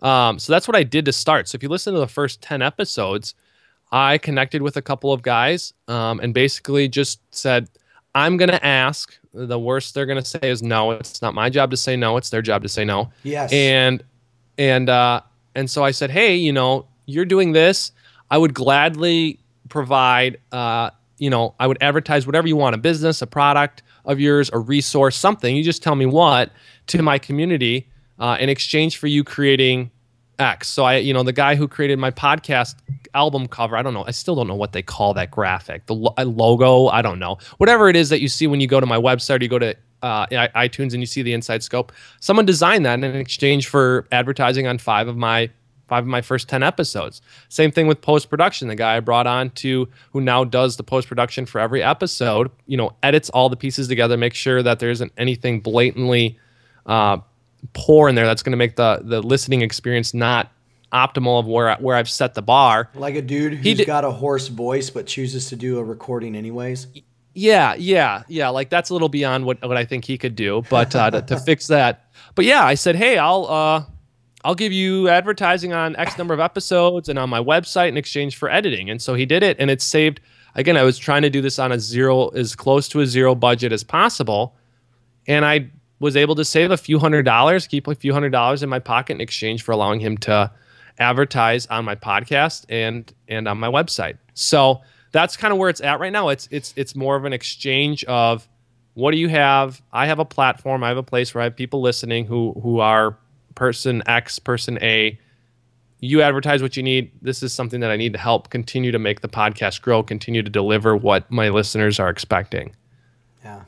so that's what I did to start. So if you listen to the first 10 episodes, I connected with a couple of guys and basically just said, I'm going to ask. The worst they're going to say is no. It's not my job to say no. It's their job to say no. Yes. And so I said, hey, you're doing this. I would gladly provide, I would advertise whatever you want, a business, a product of yours, a resource, something. You just tell me what, to my community in exchange for you creating X. So the guy who created my podcast album cover, I don't know. I still don't know what they call that graphic. The logo, I don't know. Whatever it is that you see when you go to my website or you go to iTunes and you see the Inside Scope, someone designed that in exchange for advertising on five of my first 10 episodes. Same thing with post-production. The guy I brought on who now does the post-production for every episode, edits all the pieces together, makes sure that there isn't anything blatantly poor in there that's going to make the listening experience not optimal of where I've set the bar. Like a dude who's got a hoarse voice but chooses to do a recording anyways. Yeah. Like that's a little beyond what I think he could do, but to fix that. But yeah, I said, hey, I'll give you advertising on X number of episodes and on my website in exchange for editing. And so he did it, and it saved. Again, I was trying to do this on as close to a zero budget as possible, and I was able to save a few $100, keep a few $100 in my pocket in exchange for allowing him to advertise on my podcast and on my website. So that's kind of where it's at right now. It's more of an exchange of what do you have? I have a platform. I have a place where I have people listening who are person X, person A. You advertise what you need. This is something that I need to help continue to make the podcast grow, continue to deliver what my listeners are expecting. Yeah.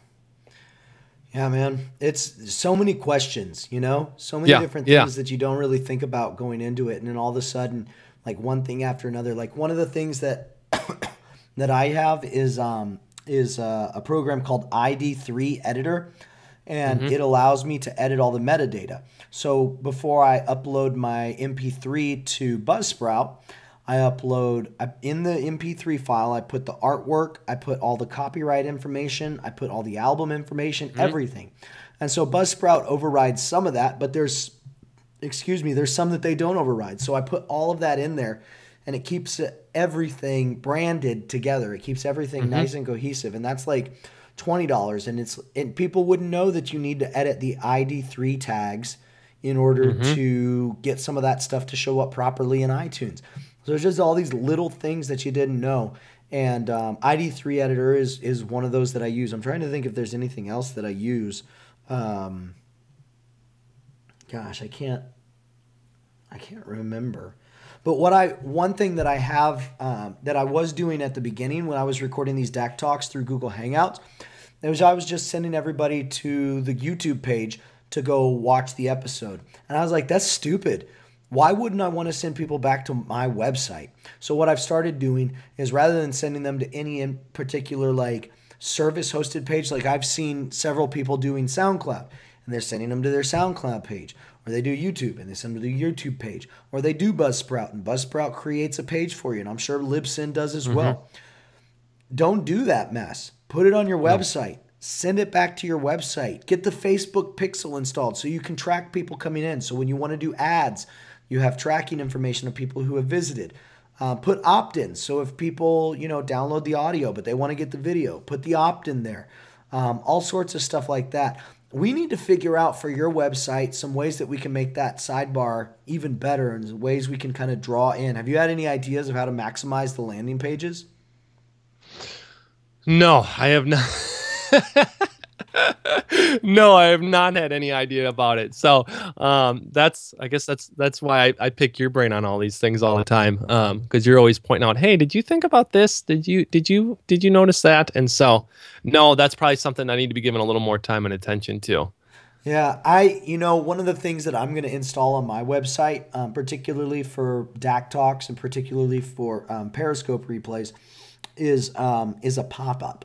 Yeah, man, it's so many questions, so many different things that you don't really think about going into it. And then all of a sudden, like one thing after another, like one of the things that that I have is a program called ID3 Editor, and it allows me to edit all the metadata. So before I upload my MP3 to Buzzsprout, in the MP3 file, I put the artwork, I put all the copyright information, I put all the album information, everything. And so Buzzsprout overrides some of that, but there's some that they don't override. So I put all of that in there, and it keeps everything branded together. It keeps everything nice and cohesive. And that's like $20, and people wouldn't know that you need to edit the ID3 tags in order to get some of that stuff to show up properly in iTunes. So there's just all these little things that you didn't know. And ID3 Editor is one of those that I use. I'm trying to think if there's anything else that I use. Gosh, I can't remember. But one thing that I have that I was doing at the beginning when I was recording these DAC Talks through Google Hangouts, I was just sending everybody to the YouTube page to go watch the episode. And I was like, that's stupid. Why wouldn't I want to send people back to my website? So what I've started doing is rather than sending them to any in particular like service hosted page, like I've seen several people doing SoundCloud and they're sending them to their SoundCloud page, or they do YouTube and they send them to the YouTube page, or they do Buzzsprout and Buzzsprout creates a page for you. And I'm sure Libsyn does as well. Don't do that mess. Put it on your website. Send it back to your website. Get the Facebook pixel installed so you can track people coming in. So when you want to do ads, you have tracking information of people who have visited. Put opt-ins. So if people, download the audio, but they want to get the video, put the opt-in there. All sorts of stuff like that. We need to figure out for your website some ways that we can make that sidebar even better and ways we can kind of draw in. Have you had any ideas of how to maximize the landing pages? No, I have not. No, I have not had any idea about it. So I guess that's why I pick your brain on all these things all the time, because you're always pointing out, hey, did you think about this? Did you notice that? And so, no, that's probably something I need to be given a little more time and attention to. Yeah, one of the things that I'm going to install on my website, particularly for DAC Talks and particularly for Periscope replays, is a pop-up.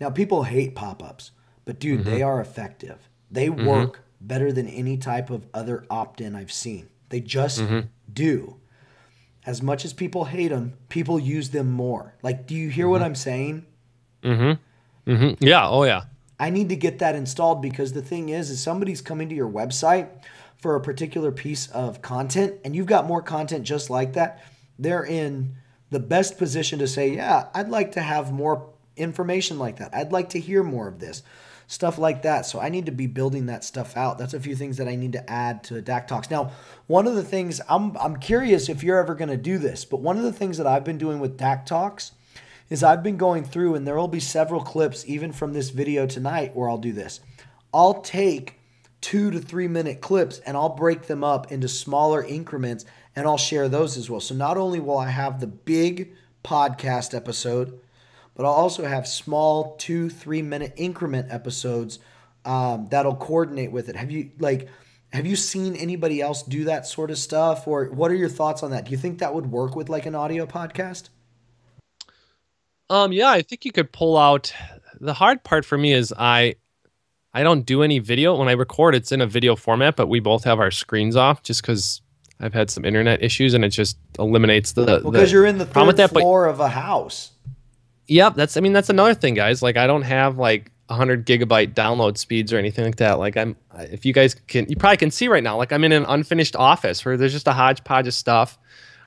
Now, people hate pop-ups, but dude, they are effective. They work better than any type of other opt-in I've seen. They just do. As much as people hate them, people use them more. Like, do you hear what I'm saying? Yeah, oh yeah. I need to get that installed, because the thing is somebody's coming to your website for a particular piece of content and you've got more content just like that. They're in the best position to say, yeah, I'd like to have more information like that. I'd like to hear more of this stuff like that. So I need to be building that stuff out. That's a few things that I need to add to DAC Talks. Now, one of the things I'm curious if you're ever going to do this, but one of the things that I've been doing with DAC Talks is I've been going through, and there will be several clips even from this video tonight where I'll do this. I'll take 2 to 3 minute clips and I'll break them up into smaller increments and I'll share those as well. So not only will I have the big podcast episode, but I'll also have small 2-3 minute increment episodes that'll coordinate with it. Have you seen anybody else do that sort of stuff, or what are your thoughts on that? Do you think that would work with like an audio podcast? Yeah, I think you could pull out. The hard part for me is I don't do any video. When I record, it's in a video format, but we both have our screens off just because I've had some internet issues, and it just eliminates the. Well, because you're in the third floor of a house. Yep, that's another thing, guys. Like, I don't have like 100 gigabyte download speeds or anything like that. Like, if you guys can, you probably can see right now, like I'm in an unfinished office where there's just a hodgepodge of stuff.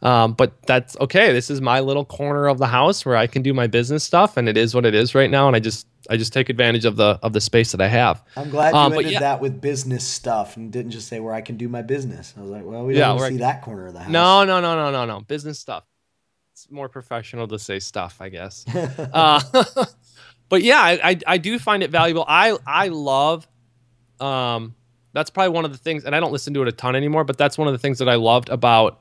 But that's okay. This is my little corner of the house where I can do my business stuff, and it is what it is right now. And I just take advantage of the space that I have. I'm glad you ended that with business stuff and didn't just say where I can do my business. I was like, well, we don't see that corner of the house. No, business stuff. More professional to say stuff, I guess. But yeah, I do find it valuable. I love, that's probably one of the things, and I don't listen to it a ton anymore, but that's one of the things that I loved about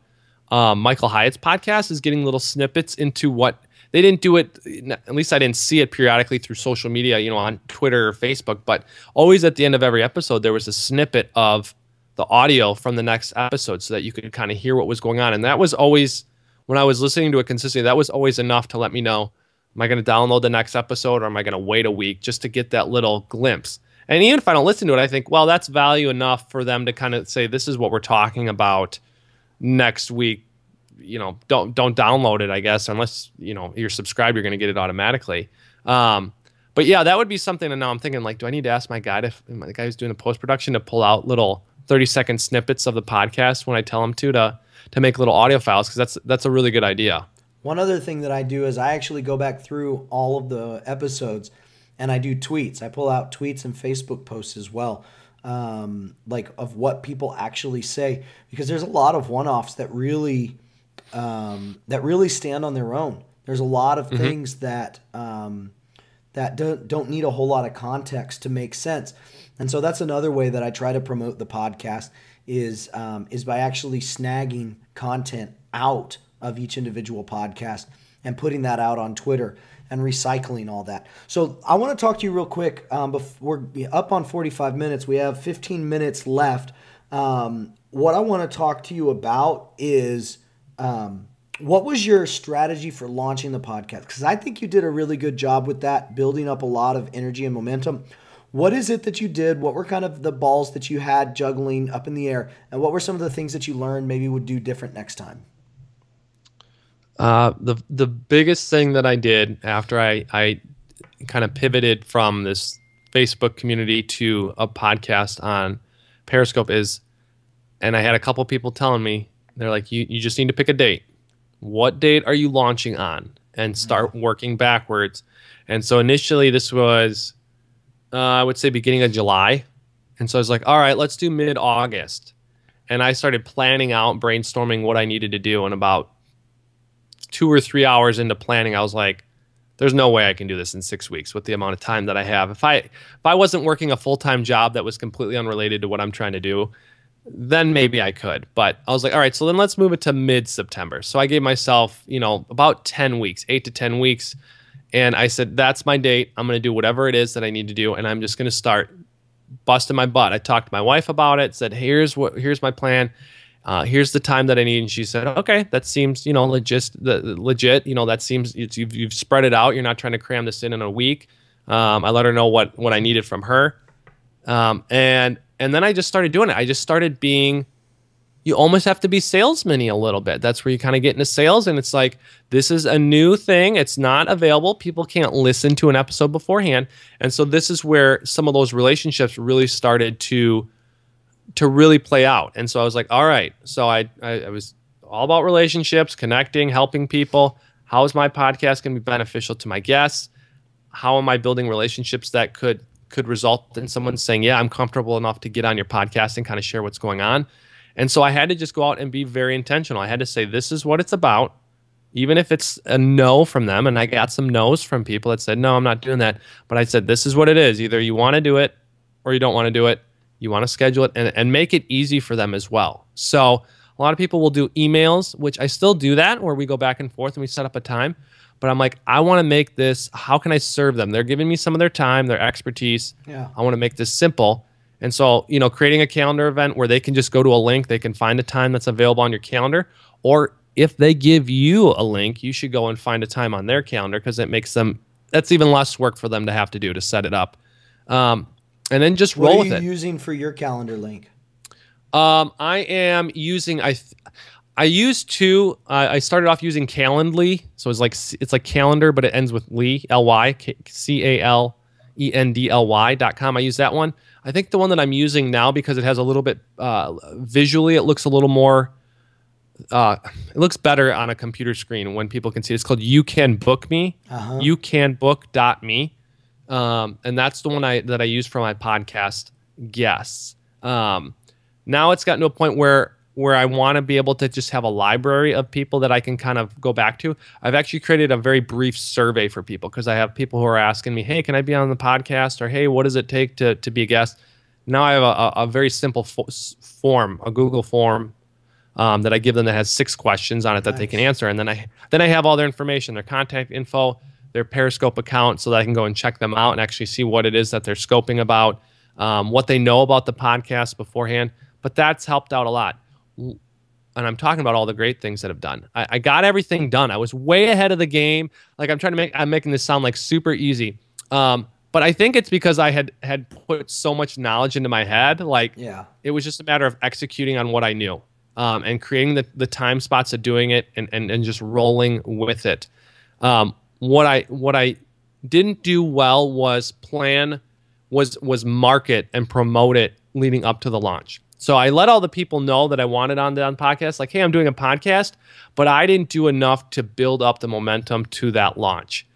Michael Hyatt's podcast is getting little snippets into what, they didn't do it, at least I didn't see it periodically through social media, on Twitter or Facebook, but always at the end of every episode, there was a snippet of the audio from the next episode so that you could kind of hear what was going on. And that was always, when I was listening to it consistently, that was always enough to let me know, am I going to download the next episode, or am I going to wait a week just to get that little glimpse? And even if I don't listen to it, I think, well, that's value enough for them to kind of say, this is what we're talking about next week. Don't download it, I guess, unless, you're subscribed, you're going to get it automatically. But yeah, that would be something. And now I'm thinking, like, do I need to ask my guy who's doing the post-production to pull out little 30-second snippets of the podcast when I tell him to make little audio files, because that's a really good idea. One other thing that I do is I actually go back through all of the episodes And I do tweets. I pull out tweets and Facebook posts as well, like of what people actually say, because there's a lot of one-offs that really stand on their own. There's a lot of mm-hmm. things that that don't need a whole lot of context to make sense. And so that's another way that I try to promote the podcast is by actually snagging content out of each individual podcast and putting that out on Twitter and recycling all that. So I want to talk to you real quick. We're up on 45 minutes. We have 15 minutes left. What I want to talk to you about is what was your strategy for launching the podcast? Because I think you did a really good job with that, building up a lot of energy and momentum. What is it that you did? What were kind of the balls that you had juggling up in the air? And what were some of the things that you learned maybe would do different next time? The biggest thing that I did after I kind of pivoted from this Facebook community to a podcast on Periscope is, and I had a couple people telling me, they're like, you just need to pick a date. What date are you launching on? And start working backwards. And so initially this was, I would say beginning of July. And so I was like, all right, let's do mid-August. And I started planning out, brainstorming what I needed to do, and about 2 or 3 hours into planning, I was like, there's no way I can do this in 6 weeks with the amount of time that I have. If I wasn't working a full-time job that was completely unrelated to what I'm trying to do, then maybe I could. But I was like, all right, so then let's move it to mid-September. So I gave myself, you know, about 10 weeks, 8 to 10 weeks. And I said, that's my date. I'm going to do whatever it is that I need to do. And I'm just going to start busting my butt. I talked to my wife about it, said, here's my plan. Here's the time that I need. And she said, okay, that seems, you know, legit, you know, that seems you've spread it out. You're not trying to cram this in a week. I let her know what I needed from her. And then I just started doing it. I just started being, you almost have to be salesman-y a little bit. That's where you kind of get into sales. And it's like, this is a new thing. It's not available. People can't listen to an episode beforehand. And so this is where some of those relationships really started to really play out. And so I was like, all right. So I was all about relationships, connecting, helping people. How is my podcast going to be beneficial to my guests? How am I building relationships that could result in someone saying, yeah, I'm comfortable enough to get on your podcast and kind of share what's going on? And so I had to just go out and be very intentional. I had to say, this is what it's about, even if it's a no from them. And I got some no's from people that said, no, I'm not doing that. But I said, this is what it is. Either you want to do it or you don't want to do it. You want to schedule it and make it easy for them as well. So a lot of people will do emails, which I still do that, where we go back and forth and we set up a time. But I'm like, I want to make this, how can I serve them? They're giving me some of their time, their expertise. Yeah. I want to make this simple. And so, you know, creating a calendar event where they can just go to a link, they can find a time that's available on your calendar. Or if they give you a link, you should go and find a time on their calendar, because it makes them, that's even less work for them to have to do to set it up. And then just roll with it. What are you using for your calendar link? I am using, I used two. I started off using Calendly, so it's like calendar, but it ends with calendly.com. I use that one. I think the one that I'm using now, because it has a little bit visually, it looks a little more. It looks better on a computer screen when people can see it. It's called You Can Book Me. You Can Book.me. And that's the one that I use for my podcast guests. Now it's gotten to a point where I want to be able to just have a library of people that I can kind of go back to. I've actually created a very brief survey for people, because I have people who are asking me, hey, can I be on the podcast? Or, hey, what does it take to be a guest? Now I have a very simple form, a Google form that I give them that has 6 questions on it that they can answer. And then I have all their information, their contact info, their Periscope account, so that I can go and check them out and actually see what it is that they're scoping about, what they know about the podcast beforehand. But that's helped out a lot. And I'm talking about all the great things that I've done. I got everything done. I was way ahead of the game. Like I'm making this sound like super easy. But I think it's because I had put so much knowledge into my head. Like, yeah, it was just a matter of executing on what I knew, and creating the time spots of doing it and just rolling with it. What I didn't do well was plan was market and promote it leading up to the launch. So I let all the people know that I wanted on the podcast, like, hey, I'm doing a podcast, but I didn't do enough to build up the momentum to that launch.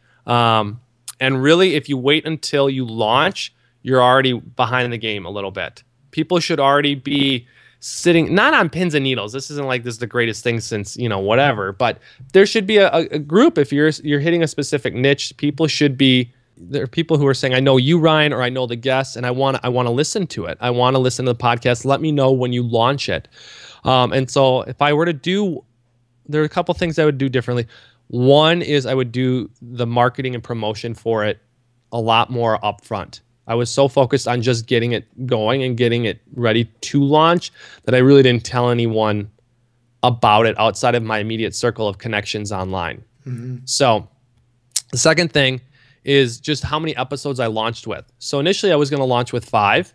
And really, if you wait until you launch, you're already behind the game a little bit. People should already be sitting, not on pins and needles. This isn't like this is the greatest thing since, you know, whatever. But there should be a group. If you're hitting a specific niche, people should be, there are people who are saying, I know you, Ryan, or I know the guests, and I want to listen to it. I want to listen to the podcast. Let me know when you launch it. And so if I were to do, there are a couple things I would do differently. One is I would do the marketing and promotion for it a lot more upfront. I was so focused on just getting it going and getting it ready to launch that I really didn't tell anyone about it outside of my immediate circle of connections online. Mm-hmm. So the second thing is just how many episodes I launched with. So initially I was going to launch with 5,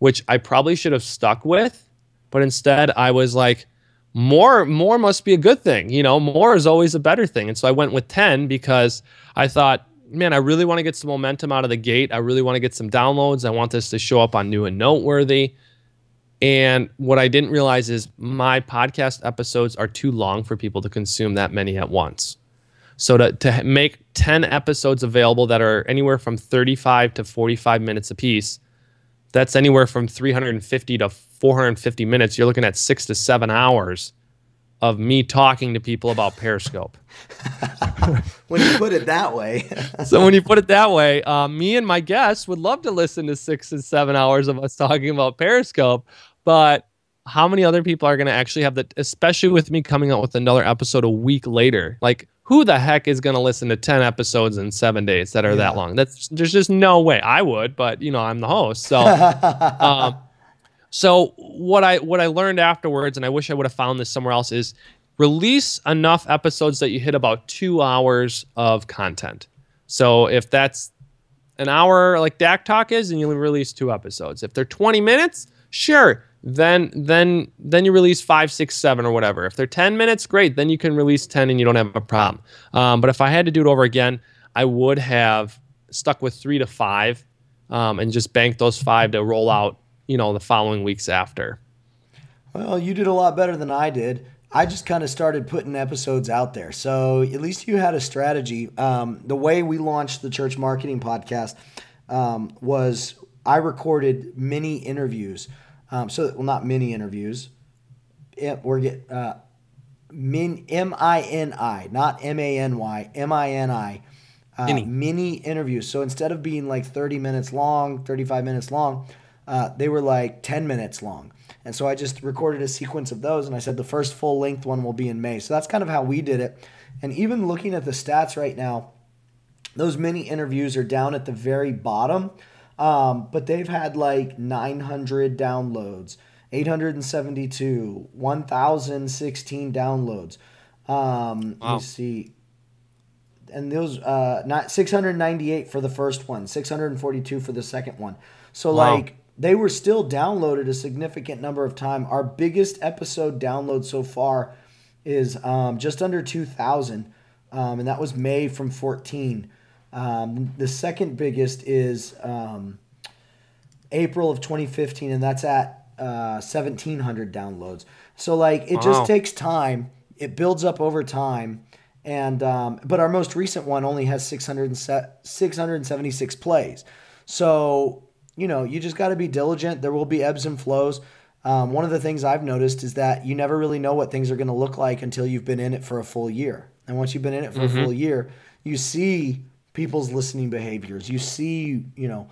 which I probably should have stuck with, but instead I was like, more must be a good thing. You know, more is always a better thing. And so I went with 10 because I thought, man, I really want to get some momentum out of the gate. I really want to get some downloads. I want this to show up on New and Noteworthy. And what I didn't realize is my podcast episodes are too long for people to consume that many at once. So to make 10 episodes available that are anywhere from 35 to 45 minutes apiece, that's anywhere from 350 to 450 minutes. You're looking at 6 to 7 hours of me talking to people about Periscope. When you put it that way. So when you put it that way, me and my guests would love to listen to 6 and 7 hours of us talking about Periscope, but how many other people are going to actually have that, especially with me coming out with another episode a week later? Like, who the heck is going to listen to 10 episodes in 7 days that are that long? There's just no way. I would, but you know, I'm the host. So, so what I learned afterwards, and I wish I would have found this somewhere else, is release enough episodes that you hit about 2 hours of content. So if that's an hour like DAC Talk is, and you release 2 episodes. If they're 20 minutes, sure. Then you release 5, 6, 7 or whatever. If they're 10 minutes, great. Then you can release 10 and you don't have a problem. But if I had to do it over again, I would have stuck with 3 to 5 and just banked those 5 to roll out, you know, the following weeks after. Well, you did a lot better than I did. I just kind of started putting episodes out there. So at least you had a strategy. The way we launched the Church Marketing Podcast was I recorded many interviews. Not many interviews. M-I-N-I, not M-A-N-Y, M-I-N-I. Mini interviews. So instead of being like 30 minutes long, 35 minutes long, they were like 10 minutes long. And so I just recorded a sequence of those, and I said the first full-length one will be in May. So that's kind of how we did it. And even looking at the stats right now, those mini interviews are down at the very bottom. But they've had like 900 downloads, 872, 1,016 downloads. Wow. Let's see. And those, not 698 for the first one, 642 for the second one. So wow. Like they were still downloaded a significant number of time. Our biggest episode download so far is, just under 2,000. And that was May from 14. The second biggest is April of 2015, and that's at 1,700 downloads. So like it just takes time. It builds up over time. And but our most recent one only has 676 plays. So, you know, you just got to be diligent. There will be ebbs and flows. One of the things I've noticed is that you never really know what things are going to look like until you've been in it for a full year. And once you've been in it for a full year, you see people's listening behaviors. You see, you know,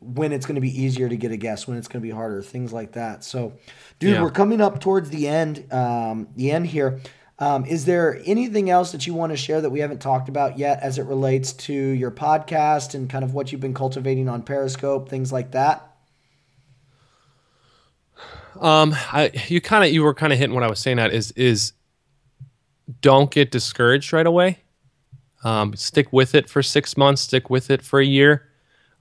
when it's going to be easier to get a guest, when it's going to be harder, things like that. So, dude, we're coming up towards the end here. Is there anything else that you want to share that we haven't talked about yet as it relates to your podcast and kind of what you've been cultivating on Periscope, things like that? You were kind of hitting what I was saying. That is don't get discouraged right away. Stick with it for 6 months, stick with it for a year,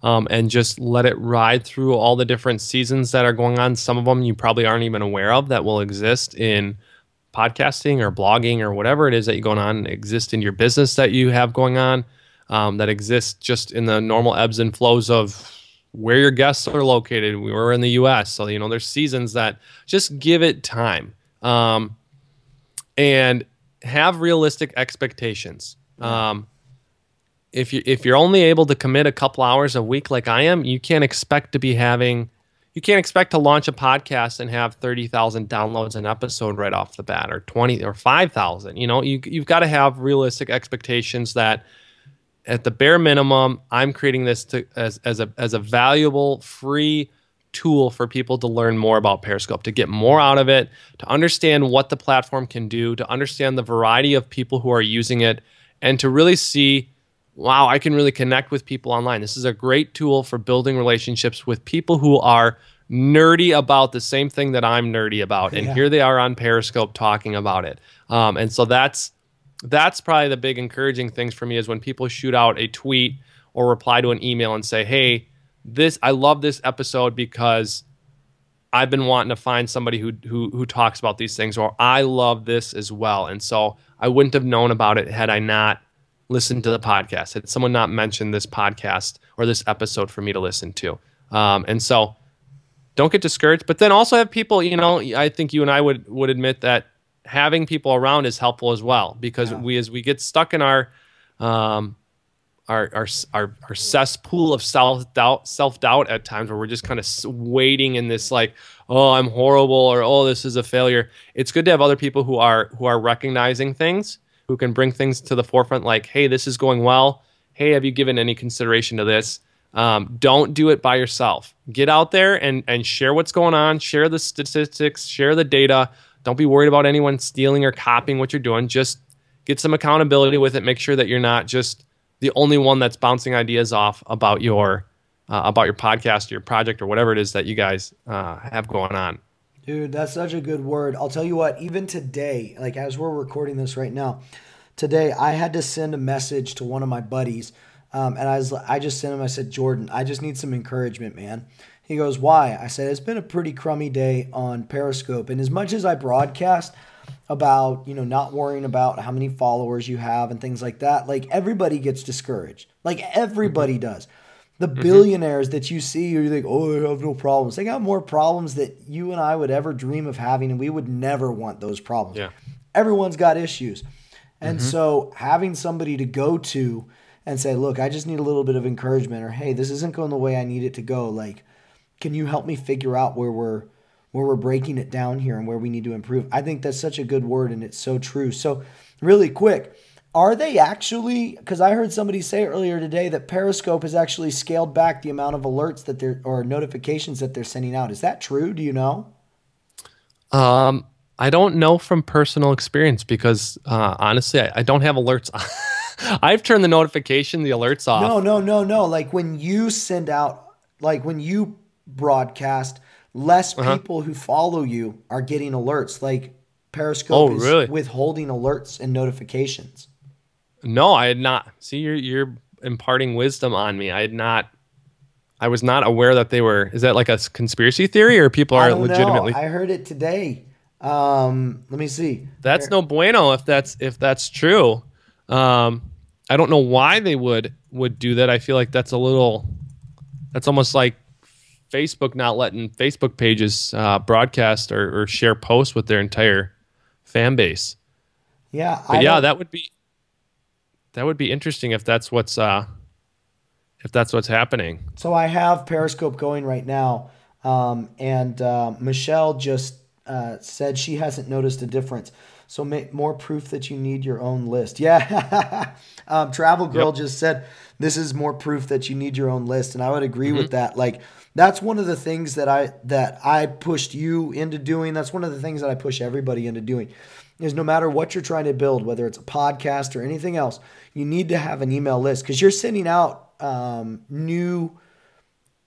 and just let it ride through all the different seasons that are going on. Some of them you probably aren't even aware of that will exist in podcasting or blogging or whatever it is that you're going on, exist in your business that you have going on, that exists just in the normal ebbs and flows of where your guests are located. We were in the U.S., so, you know, there's seasons that just give it time, and have realistic expectations. if you're only able to commit a couple hours a week like I am, you can't expect to be having, you can't expect to launch a podcast and have 30,000 downloads an episode right off the bat, or 20 or 5,000. You know, you've got to have realistic expectations that at the bare minimum, I'm creating this to, as a valuable free tool for people to learn more about Periscope, to get more out of it, to understand what the platform can do, to understand the variety of people who are using it, and to really see, wow, I can really connect with people online. This is a great tool for building relationships with people who are nerdy about the same thing that I'm nerdy about. And here they are on Periscope talking about it. And so that's probably the big encouraging things for me, is when people shoot out a tweet or reply to an email and say, hey, I love this episode because I've been wanting to find somebody who talks about these things, or I love this as well. And so I wouldn't have known about it had I not listened to the podcast, had someone not mentioned this podcast or this episode for me to listen to. And so don't get discouraged, but then also have people, you know, I think you and I would admit that having people around is helpful as well, because as we get stuck in our cesspool of self doubt at times, where we're just kind of waiting in this like, oh, I'm horrible, or oh, this is a failure. It's good to have other people who are recognizing things, who can bring things to the forefront, like, hey, this is going well. Hey, have you given any consideration to this? Don't do it by yourself. Get out there and share what's going on. Share the statistics. Share the data. Don't be worried about anyone stealing or copying what you're doing. Just get some accountability with it. Make sure that you're not just the only one that's bouncing ideas off about your podcast or your project or whatever it is that you guys have going on. Dude, that's such a good word. I'll tell you what, even today, like as we're recording this right now, today I had to send a message to one of my buddies, and I just sent him, I said, Jordan, I just need some encouragement, man. He goes, why? I said, it's been a pretty crummy day on Periscope, and as much as I broadcast about, you know, not worrying about how many followers you have and things like that, like everybody gets discouraged. Like everybody does. The billionaires that you see, you're like, oh, they have no problems. They got more problems that you and I would ever dream of having, and we would never want those problems. Yeah. Everyone's got issues. And so having somebody to go to and say, look, I just need a little bit of encouragement, or hey, this isn't going the way I need it to go. Like, can you help me figure out where we're breaking it down here and where we need to improve? I think that's such a good word, and it's so true. So really quick, are they actually, because I heard somebody say earlier today that Periscope has actually scaled back the amount of alerts that they're, or notifications that they're sending out. Is that true? Do you know? I don't know from personal experience, because honestly, I don't have alerts on. I've turned the alerts off. No. Like when you send out, like when you broadcast, less people who follow you are getting alerts. Like Periscope is withholding alerts and notifications. No, I had not. See, you're imparting wisdom on me. I had not. I was not aware that they were. Is that like a conspiracy theory, or people are legitimately? I heard it today. Let me see. That's no bueno if that's true. I don't know why they would do that. I feel like that's a little. That's almost like Facebook not letting Facebook pages broadcast or share posts with their entire fan base. Yeah, but yeah, that would be interesting if that's what's happening. So I have Periscope going right now, and Michelle just said she hasn't noticed a difference. So more proof that you need your own list. Yeah, Travel Girl just said this is more proof that you need your own list, and I would agree with that. Like. That's one of the things that I pushed you into doing. That's one of the things that I push everybody into doing, is no matter what you're trying to build, whether it's a podcast or anything else, you need to have an email list, because you're sending out new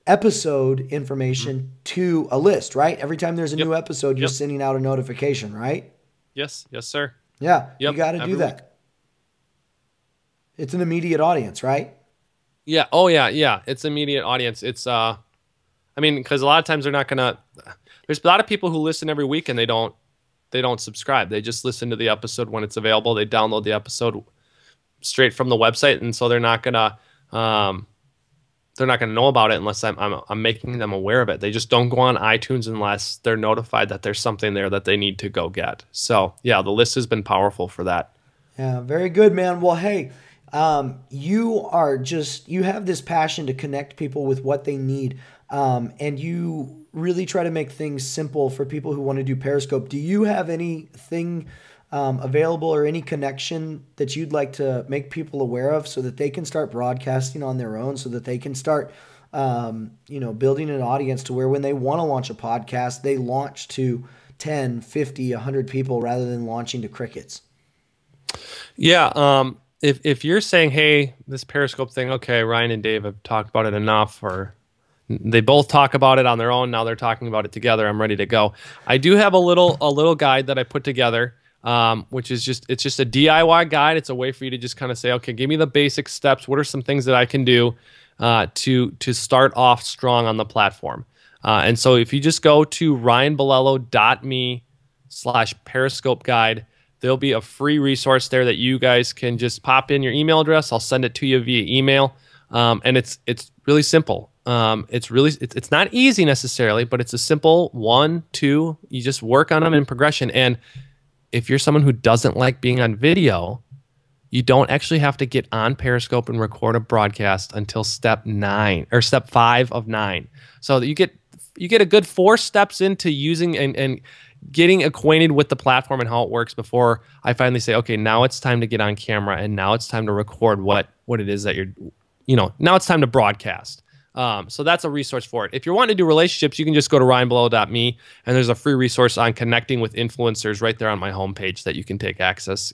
episode information to a list, right? Every time there's a new episode, you're sending out a notification, right? Yes. Yes, sir. Yeah. Yep. You got to do that. Week. It's an immediate audience, right? Yeah. Oh, yeah. Yeah. It's immediate audience. It's I mean, because a lot of times they're not gonna. There's a lot of people who listen every week and they don't subscribe. They just listen to the episode when it's available. They download the episode straight from the website, and so they're not gonna know about it unless I'm making them aware of it. They just don't go on iTunes unless they're notified that there's something there that they need to go get. So yeah, the list has been powerful for that. Yeah, very good, man. Well, hey. You are just, you have this passion to connect people with what they need. And you really try to make things simple for people who want to do Periscope. Do you have anything available or any connection that you'd like to make people aware of so that they can start broadcasting on their own, so that they can start, you know, building an audience to where when they want to launch a podcast, they launch to 10, 50, 100 people rather than launching to crickets? Yeah. If you're saying, hey, this Periscope thing, okay, Ryan and Dave have talked about it enough, or they both talk about it on their own, now they're talking about it together, I'm ready to go. I do have a little guide that I put together, which is just, it's just a DIY guide. It's a way for you to just kind of say, okay, give me the basic steps. What are some things that I can do to start off strong on the platform? And so if you just go to ryanbilello.me/Periscope guide, there'll be a free resource there that you guys can just pop in your email address. I'll send it to you via email. And it's really simple. It's not easy necessarily, but it's a simple one, two. You just work on them in progression. And if you're someone who doesn't like being on video, you don't actually have to get on Periscope and record a broadcast until step 5 of 9. So that you get a good 4 steps into using and getting acquainted with the platform and how it works before I finally say, okay, now it's time to get on camera, and now it's time to record what it is that you're, you know, now it's time to broadcast. So that's a resource for it. If you're wanting to do relationships, you can just go to ryanbilello.me, and there's a free resource on connecting with influencers right there on my homepage that you can get access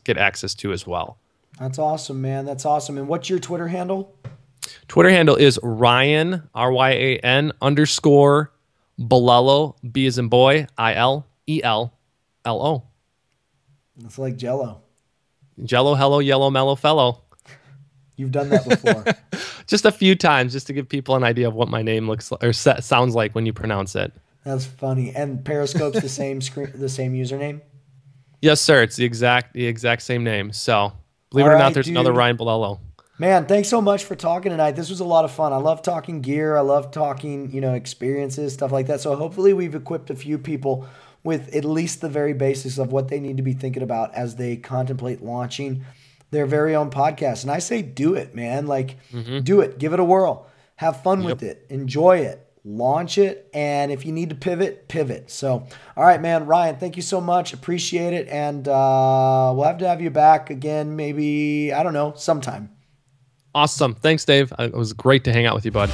to as well. That's awesome, man. That's awesome. And what's your Twitter handle? Twitter handle is Ryan, R-Y-A-N _ Bilello, B as in boy, I-L-E-L-L-O. It's like Jello. Jello, hello, yellow, mellow, fellow. You've done that before. Just a few times, just to give people an idea of what my name looks like, or sounds like when you pronounce it. That's funny. And Periscope's the same screen, the same username? Yes, sir. It's the exact same name. So believe it or not, there's another Ryan Bilello. Man, thanks so much for talking tonight. This was a lot of fun. I love talking gear. I love talking, you know, experiences, stuff like that. So hopefully we've equipped a few people with at least the very basics of what they need to be thinking about as they contemplate launching their very own podcast. And I say, do it, man. Like, do it, give it a whirl, have fun with it, enjoy it, launch it. And if you need to pivot, pivot. So, all right, man, Ryan, thank you so much. Appreciate it. And we'll have to have you back again, maybe, I don't know, sometime. Awesome. Thanks, Dave. It was great to hang out with you, bud.